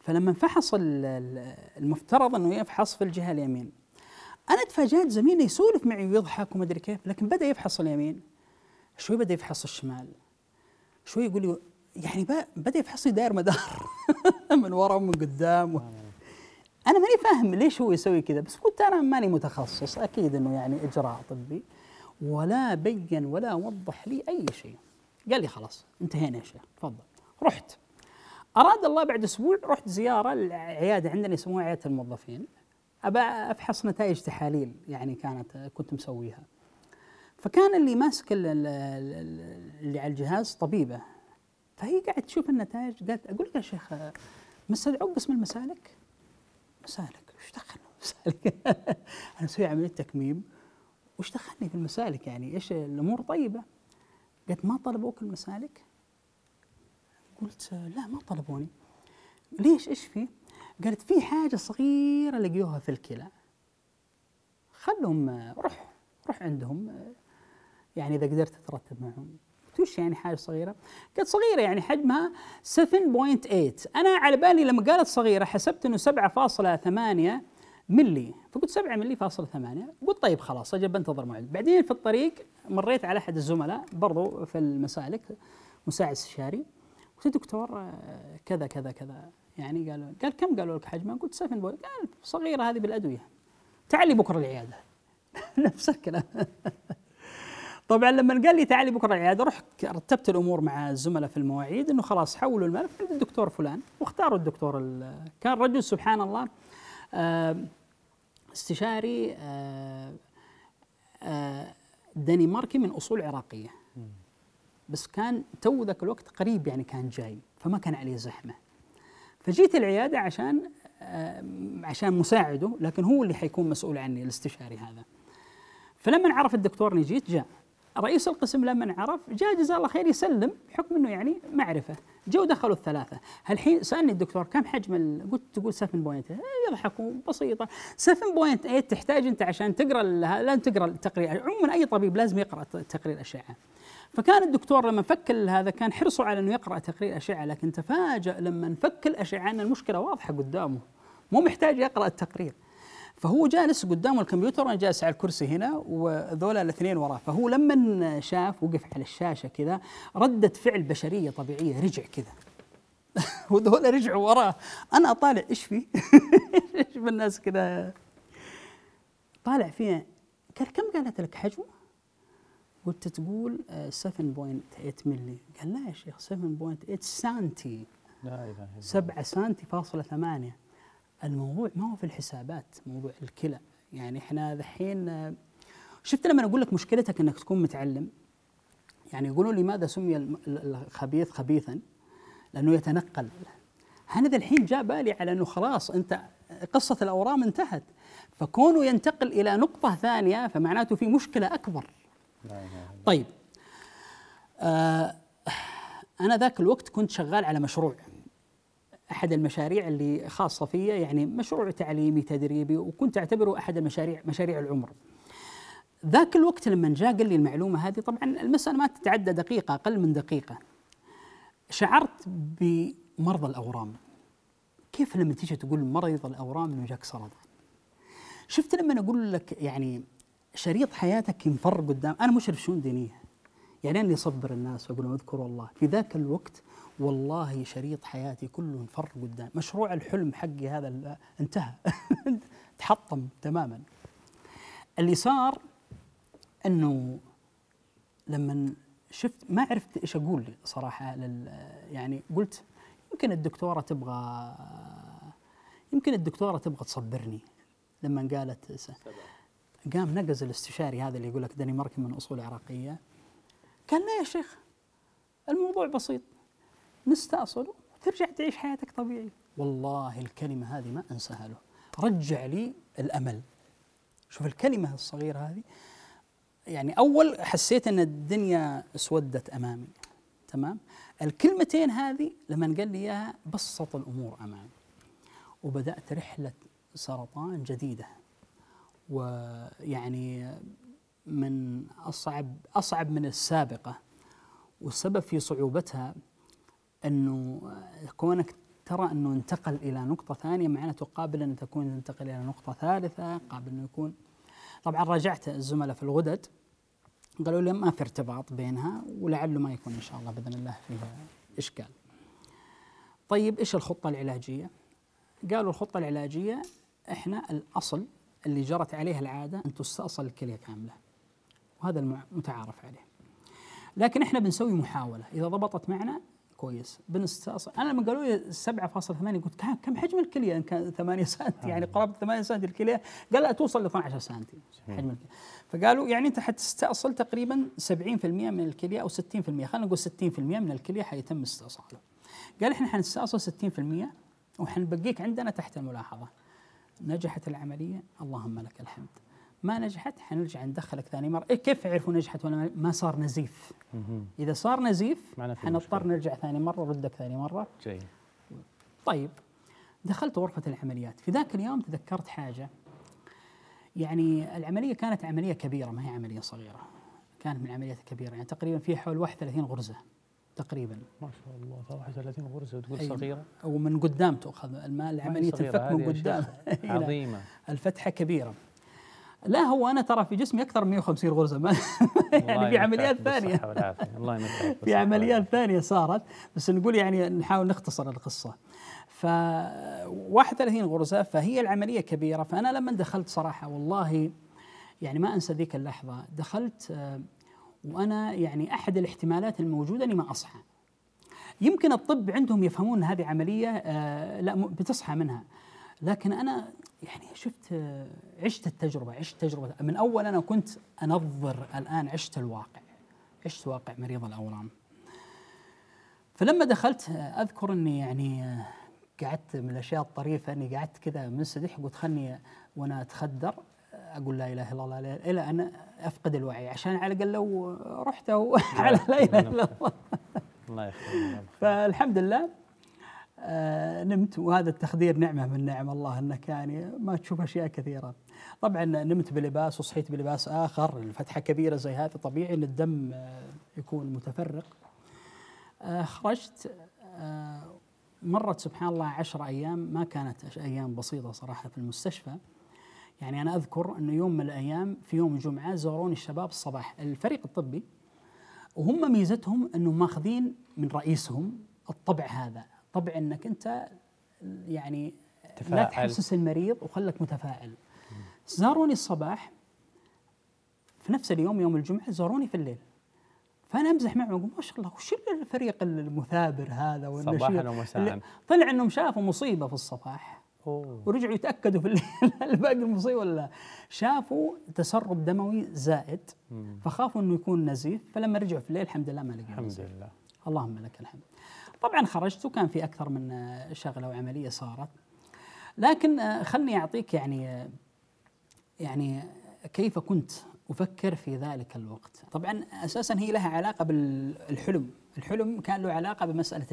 فلما فحص المفترض أنه يفحص في الجهة اليمين، أنا تفاجأت زميلي يسولف معي ويضحك وما أدري كيف، لكن بدأ يفحص اليمين، شوي بدأ يفحص الشمال، شوي يقول لي يعني بدأ يفحص لي داير مدار من ورا ومن قدام أنا ماني فاهم ليش هو يسوي كذا، بس قلت أنا ماني متخصص أكيد إنه يعني إجراء طبي، ولا بين ولا وضح لي أي شيء. قال لي خلاص انتهينا يا شيخ تفضل. رحت أراد الله بعد أسبوع رحت زيارة العيادة عندنا يسموها عيادة الموظفين، أبى أفحص نتائج تحاليل يعني كنت مسويها. فكان اللي ماسك اللي على الجهاز طبيبة، فهي قاعد تشوف النتائج قالت أقول لك يا شيخ مستدعوك باسم المسالك؟ مسالك؟ وش دخلنا مسالك؟ أنا مسوي عملية تكميم وش دخلني في المسالك يعني إيش الأمور طيبة؟ قالت ما طلبوك المسالك؟ قلت لا ما طلبوني. ليش إيش فيه؟ قالت في حاجة صغيرة لقيوها في الكلى. خلهم روح عندهم يعني إذا قدرت تترتب معهم. توش يعني حاجة صغيرة؟ قالت صغيرة يعني حجمها 7.8. أنا على بالي لما قالت صغيرة حسبت إنه 7.8 ملي، فقلت 7.8. قلت طيب خلاص أجل بنتظر موعد. بعدين في الطريق مريت على أحد الزملاء برضو في المسالك مساعد استشاري، قلت دكتور كذا كذا كذا يعني قال كم قالوا لك حجمها؟ قلت 7.8. قال صغيرة هذه بالأدوية، تعالي بكرة العيادة. نفس الكلام. طبعا لما قال لي تعالي بكره العياده رحت رتبت الامور مع الزملاء في المواعيد انه خلاص حولوا الملف عند الدكتور فلان، واختاروا الدكتور كان رجل سبحان الله استشاري دنماركي من اصول عراقيه، بس كان تو ذاك الوقت قريب يعني كان جاي فما كان عليه زحمه. فجيت العياده عشان مساعده، لكن هو اللي حيكون مسؤول عني الاستشاري هذا. فلما عرف الدكتور اني جيت جاء رئيس القسم، لما عرف جاء جزاه الله خير يسلم بحكم انه يعني معرفه. جو دخلوا الثلاثه، الحين سالني الدكتور كم حجم قلت تقول 7.8، يضحكوا بسيطه 7.8 تحتاج انت عشان تقرا لازم تقرا التقرير، عموما اي طبيب لازم يقرا تقرير اشعه. فكان الدكتور لما فك هذا كان حرصه على انه يقرا تقرير اشعه، لكن تفاجأ لما نفك الاشعه ان المشكله واضحه قدامه، مو محتاج يقرا التقرير. فهو جالس قدامه الكمبيوتر وانا جالس على الكرسي هنا وذولا الاثنين وراه، فهو لما شاف وقف على الشاشه كذا رده فعل بشريه طبيعيه رجع كذا وذولا رجعوا وراه. انا اطالع ايش فيه؟ ايش بالناس كذا؟ طالع فيها قال كم قالت لك حجمه؟ قلت تقول 7.8 ملي. قال لا يا شيخ 7.8 سنتي. لا اله 7.8. الموضوع ما هو في الحسابات، موضوع الكلى. يعني احنا ذحين شفت لما اقول لك مشكلتك انك تكون متعلم، يعني يقولوا لماذا سمي الخبيث خبيثا؟ لانه يتنقل. انا ذا الحين جاء بالي على انه خلاص انت قصه الاورام انتهت، فكونه ينتقل الى نقطه ثانيه فمعناته في مشكله اكبر. طيب انا ذاك الوقت كنت شغال على مشروع، أحد المشاريع اللي خاصة فيها يعني مشروع تعليمي تدريبي، وكنت أعتبره أحد المشاريع مشاريع العمر. ذاك الوقت لما جاء قال لي المعلومة هذه، طبعا المسألة ما تتعدى دقيقة أقل من دقيقة، شعرت بمرضى الأورام. كيف لما تيجي تقول مريض الأورام إنه جاك سرطان؟ شفت لما أقول لك يعني شريط حياتك ينفر قدام. أنا مشرف شؤون دينية، يعني أنا اللي أصبر الناس وأقول لهم اذكروا الله. في ذاك الوقت والله شريط حياتي كله انفر قدام، مشروع الحلم حقي هذا انتهى تحطم تماما. اللي صار انه لما شفت ما عرفت ايش اقول صراحه يعني قلت يمكن الدكتوره تبغى يمكن الدكتورة تبغى تصبرني لما قالت. قام نقز الاستشاري هذا اللي يقول لك دنماركي من أصول عراقية، قال لا يا شيخ الموضوع بسيط، نستأصل وترجع تعيش حياتك طبيعي. والله الكلمة هذه ما أنساها له، رجع لي الأمل. شوف الكلمة الصغيرة هذه، يعني أول حسيت أن الدنيا اسودت أمامي، تمام؟ الكلمتين هذه لما قال لي إياها بسط الأمور أمامي، وبدأت رحلة سرطان جديدة، ويعني من أصعب من السابقة. والسبب في صعوبتها أنه كونك ترى أنه انتقل إلى نقطة ثانية معناته قابل أن تكون تنتقل إلى نقطة ثالثة، قابل أن يكون. طبعا راجعت الزملاء في الغدد قالوا لي ما في ارتباط بينها، ولعله ما يكون إن شاء الله بإذن الله فيها إشكال. طيب إيش الخطة العلاجية؟ قالوا الخطة العلاجية إحنا الأصل اللي جرت عليها العادة أن تستأصل الكلية كاملة، وهذا المتعارف عليه، لكن إحنا بنسوي محاولة إذا ضبطت معنا كويس بنستأصل. أنا لما قالوا لي 7.8 قلت كم حجم الكلية؟ إن كان 8 سنتي يعني قرابة 8 سنتي الكلية، قال لا توصل ل 12 سنتي حجم الكلية. فقالوا يعني أنت حتستأصل تقريبا 70% من الكلية أو 60%، خلينا نقول 60% من الكلية حيتم استئصاله. قال إحنا حنستأصل 60% وحنبقيك عندنا تحت الملاحظة. نجحت العملية اللهم لك الحمد، ما نجحت حنرجع ندخلك ثاني مرة. إيه كيف عرفوا نجحت ولا ما صار نزيف؟ إذا صار نزيف حنضطر نرجع ثاني مرة، ردك ثاني مرة. جيد. طيب دخلت غرفة العمليات، في ذاك اليوم تذكرت حاجة، يعني العملية كانت عملية كبيرة ما هي عملية صغيرة، كانت من العمليات الكبيرة، يعني تقريبا فيها حول 31 غرزة تقريبا. ما شاء الله 31 غرزه وتقول صغيره؟ ومن قدام تؤخذ المال، عمليه الفك من قدام عظيمه. الفتحه كبيره. لا هو انا ترى في جسمي اكثر من 150 غرزه ما يعني في عمليات ثانيه الله يمسك في عمليات ثانيه صارت، بس نقول يعني نحاول نختصر القصه. ف 31 غرزه، فهي العمليه كبيره. فانا لما دخلت صراحه والله يعني ما انسى ذيك اللحظه، دخلت وأنا يعني أحد الاحتمالات الموجودة أني ما أصحى. يمكن الطب عندهم يفهمون هذه عملية لا بتصحى منها، لكن أنا يعني شفت عشت تجربة من أول. أنا كنت أنظر، الآن عشت الواقع، عشت واقع مريض الأورام. فلما دخلت أذكر أني يعني قعدت، من الأشياء الطريفة أني قعدت كذا منسدح، قلت خلني وأنا أتخدر أقول لا إله إلا الله إلى أن أفقد الوعي، عشان على الأقل لو رحت على لا إله إلا الله. الله يخليك. فالحمد لله نمت، وهذا التخدير نعمة من نعم الله أنك يعني ما تشوف أشياء كثيرة. طبعا نمت بلباس وصحيت بلباس آخر، الفتحة كبيرة زي هذا طبيعي أن الدم يكون متفرق. خرجت، مرت سبحان الله 10 أيام، ما كانت أيام بسيطة صراحة في المستشفى. يعني أنا أذكر أنه يوم من الأيام في يوم الجمعة زاروني الشباب الصباح، الفريق الطبي، وهم ميزتهم أنه ماخذين من رئيسهم الطبع هذا، طبع أنك أنت يعني تفاعل، لا تحسس المريض وخلك متفاعل. زاروني الصباح في نفس اليوم يوم الجمعة، زاروني في الليل، فأنا أمزح معهم أقول ما شاء الله وش الفريق المثابر هذا والنشيط ومساء. طلع أنهم شافوا مصيبة في الصباح ورجعوا يتأكدوا في الليل هل باقي المصيبة ولا لا. شافوا تسرب دموي زائد فخافوا أنه يكون نزيف، فلما رجعوا في الليل الحمد لله ما لقينا الحمد نزيف. لله اللهم لك الحمد. طبعا خرجت وكان في أكثر من شغلة وعملية صارت، لكن خلني أعطيك يعني كيف كنت أفكر في ذلك الوقت. طبعا أساسا هي لها علاقة بالحلم، الحلم كان له علاقة بمسألة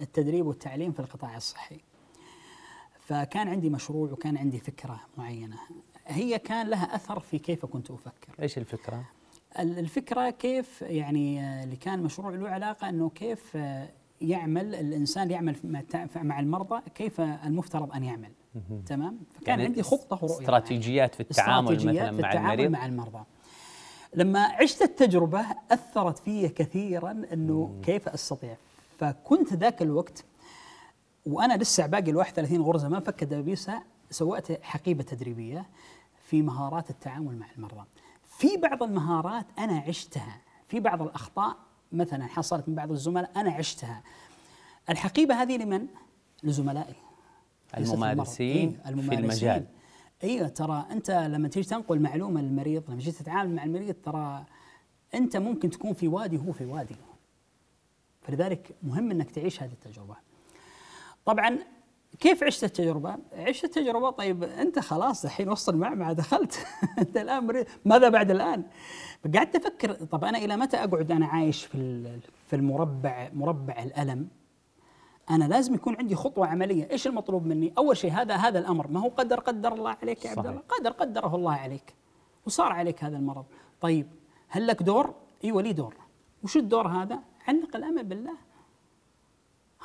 التدريب والتعليم في القطاع الصحي. فكان عندي مشروع وكان عندي فكرة معينة، هي كان لها أثر في كيف كنت أفكر. إيش الفكرة؟ الفكرة كيف يعني اللي كان مشروع له علاقة أنه كيف يعمل الإنسان، يعمل مع المرضى كيف المفترض أن يعمل. تمام؟ فكان يعني عندي خطة ورؤية، استراتيجيات في التعامل مثلا مع المريض، مع المرضى. لما عشت التجربة أثرت في كثيرا أنه كيف أستطيع. فكنت ذاك الوقت وأنا لسه باقي ال 31 غرزة ما فك دبابيسها، سويت حقيبة تدريبية في مهارات التعامل مع المرضى. في بعض المهارات أنا عشتها، في بعض الأخطاء مثلا حصلت من بعض الزملاء أنا عشتها. الحقيبة هذه لمن؟ لزملائي. الممارسين في المجال. ايوه ترى انت لما تيجي تنقل معلومه للمريض، لما تيجي تتعامل مع المريض، ترى انت ممكن تكون في وادي وهو في وادي، فلذلك مهم انك تعيش هذه التجربه. طبعا كيف عشت التجربه؟ عشت التجربه طيب انت خلاص الحين وصل المعمعة دخلت انت الان مريض، ماذا بعد الان؟ قعدت افكر طب انا الى متى اقعد انا عايش في المربع، مربع الالم؟ أنا لازم يكون عندي خطوة عملية، إيش المطلوب مني؟ أول شيء هذا الأمر، ما هو قدر الله عليك يا عبد الله، قدره الله عليك وصار عليك هذا المرض. طيب هل لك دور؟ أيوه لي دور. وش الدور هذا؟ علق الأمل بالله.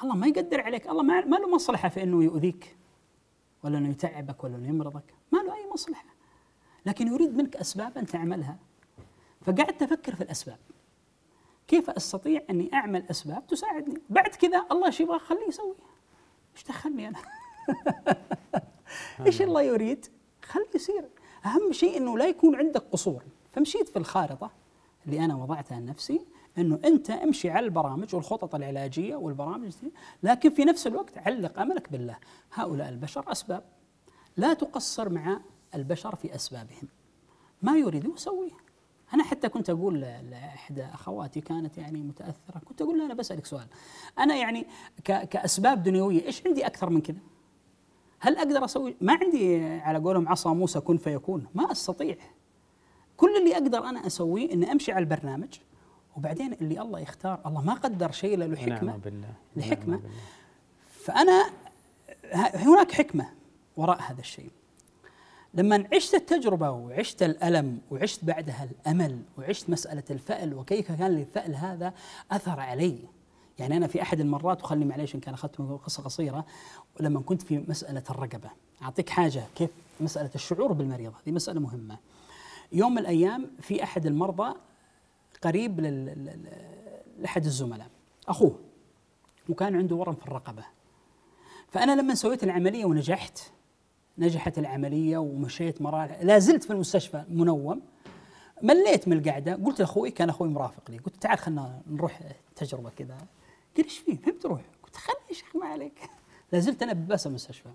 الله ما يقدر عليك، الله ما له مصلحة في أنه يؤذيك ولا أنه يتعبك ولا أنه يمرضك، ما له أي مصلحة، لكن يريد منك أسباب أن تعملها. فقعدت أفكر في الأسباب، كيف استطيع اني اعمل اسباب تساعدني؟ بعد كذا الله ايش يبغى خليه يسوي، ايش دخلني انا؟ ايش الله يريد؟ خليه يصير. اهم شيء انه لا يكون عندك قصور. فمشيت في الخارطه اللي انا وضعتها لنفسي، انه انت امشي على البرامج والخطط العلاجيه والبرامج دي، لكن في نفس الوقت علق املك بالله. هؤلاء البشر اسباب، لا تقصر مع البشر في اسبابهم، ما يريدوه سويه. أنا حتى كنت أقول لإحدى أخواتي كانت يعني متأثرة، كنت أقول لها أنا بسألك سؤال، أنا يعني كأسباب دنيوية إيش عندي أكثر من كذا؟ هل أقدر أسوي؟ ما عندي على قولهم عصا موسى كن فيكون، ما أستطيع. كل اللي أقدر أنا أسويه إني أمشي على البرنامج، وبعدين اللي الله يختار، الله ما قدر شيء له حكمة، نعم بالله، لحكمة، نعم بالله. فأنا هناك حكمة وراء هذا الشيء. لما عشت التجربة وعشت الألم وعشت بعدها الأمل وعشت مسألة الفأل وكيف كان للفأل هذا أثر علي. يعني أنا في أحد المرات، وخلني معليش إن كان أخذت قصة قصيرة، ولما كنت في مسألة الرقبة، أعطيك حاجة كيف مسألة الشعور بالمريض، هذه مسألة مهمة. يوم من الأيام في أحد المرضى قريب لأحد الزملاء، أخوه، وكان عنده ورم في الرقبة. فأنا لما سويت العملية ونجحت، نجحت العملية ومشيت مراحل، لازلت في المستشفى منوم، مليت من القعدة، قلت لأخوي، كان أخوي مرافق لي، قلت تعال خلنا نروح تجربة كذا. قال إيش فيه؟ فين بتروح؟ قلت خلني يا شيخ ما عليك. لازلت أنا بباس المستشفى.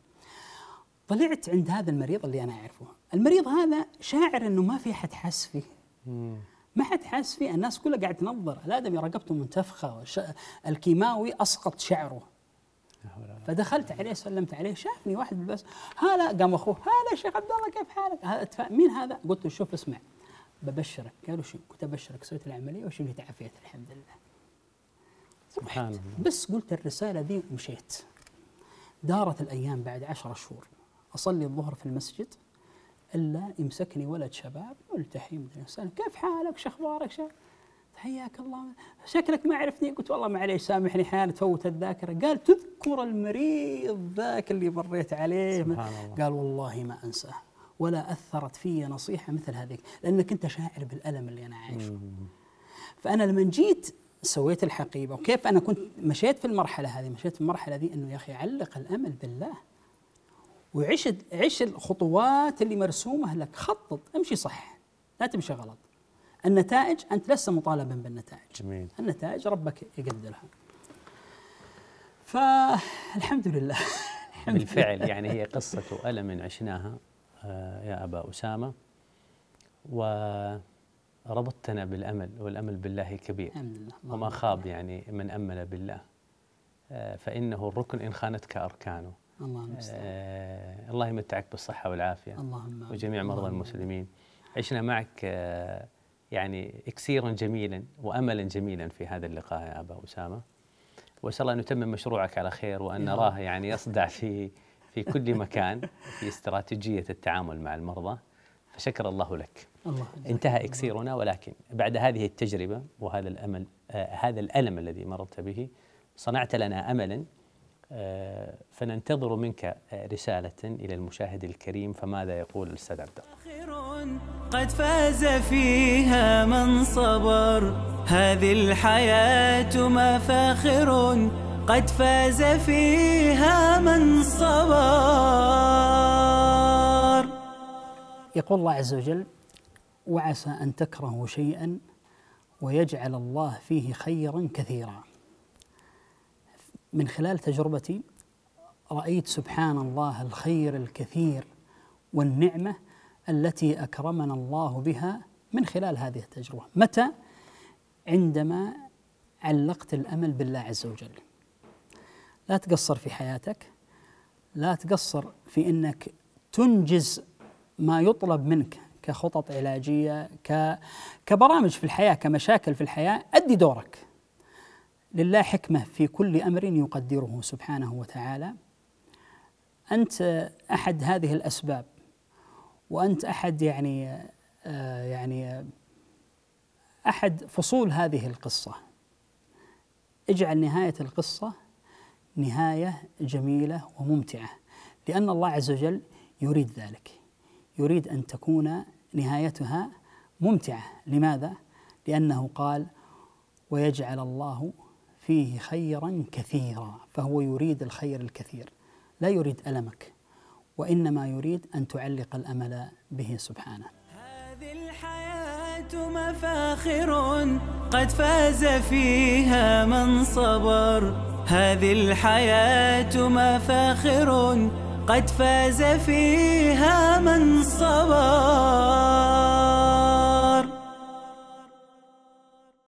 طلعت عند هذا المريض اللي أنا أعرفه، المريض هذا شاعر إنه ما في أحد حاس فيه. ما حد حاس فيه، الناس كلها قاعدة تنظر، الآدمي رقبته منتفخة، الكيماوي أسقط شعره. فدخلت عليه سلمت عليه، شافني واحد بس، هلا، قام اخوه، هلا يا شيخ عبد الله كيف حالك؟ مين هذا؟ قلت له شوف اسمع ببشرك. قالوا شو؟ قلت ابشرك سويت العمليه وشبه تعافيت الحمد لله. سبحان الله. بس قلت الرساله دي ومشيت. دارت الايام، بعد 10 شهور اصلي الظهر في المسجد، الا يمسكني ولد شباب ملتحي من الانسان، كيف حالك؟ شو اخبارك؟ حياك الله، شكلك ما عرفتني. قلت والله معليش سامحني، حالة تفوت الذاكرة. قال تذكر المريض ذاك اللي مريت عليه؟ سبحان الله. قال والله ما أنساه، ولا أثرت في نصيحة مثل هذيك، لأنك أنت شاعر بالألم اللي أنا عايشه. فأنا لما جيت سويت الحقيبة، وكيف أنا كنت مشيت في المرحلة هذه، مشيت في المرحلة دي أنه يا أخي علق الأمل بالله، وعش الخطوات اللي مرسومة لك، خطط، امشي صح، لا تمشي غلط. النتائج أنت لست مطالبا بالنتائج. جميل. النتائج ربك يقدرها. فالحمد لله. بالفعل يعني هي قصة ألم عشناها يا أبا أسامة، وربطتنا بالأمل، والأمل بالله كبير، وما خاب يعني من أمل بالله، فإنه الركن إن خانتك أركانه. اللهم الله يمتعك بالصحة والعافية، اللهم، وجميع مرضى المسلمين. عشنا معك يعني إكسيرا جميلا وأملا جميلا في هذا اللقاء يا أبا أسامة، وإن شاء الله أن يتمم مشروعك على خير، وأن نراه يعني يصدع في كل مكان في استراتيجية التعامل مع المرضى. فشكر الله لك. الله انتهى إكسيرنا، ولكن بعد هذه التجربة وهذا الأمل، هذا الألم الذي مررت به، صنعت لنا أملا، فننتظر منك رسالة إلى المشاهد الكريم. فماذا يقول الأستاذ عبد الله؟ قد فاز فيها من صبر، هذه الحياة مفاخر، قد فاز فيها من صبر. يقول الله عز وجل: وعسى أن تكرهوا شيئا ويجعل الله فيه خيرا كثيرا. من خلال تجربتي رأيت سبحان الله الخير الكثير والنعمة التي أكرمنا الله بها من خلال هذه التجربة. متى؟ عندما علقت الأمل بالله عز وجل. لا تقصر في حياتك، لا تقصر في أنك تنجز ما يطلب منك كخطط علاجية، كبرامج في الحياة، كمشاكل في الحياة. أدي دورك. لله حكمة في كل أمر يقدره سبحانه وتعالى. أنت أحد هذه الأسباب، وأنت أحد أحد فصول هذه القصة. اجعل نهاية القصة نهاية جميلة وممتعة، لأن الله عز وجل يريد ذلك، يريد أن تكون نهايتها ممتعة. لماذا؟ لأنه قال ويجعل الله فيه خيرا كثيرا، فهو يريد الخير الكثير، لا يريد ألمك، وإنما يريد أن تعلق الأمل به سبحانه. هذه الحياة مفاخر قد فاز فيها من صبر، هذه الحياة مفاخر قد فاز فيها من صبر.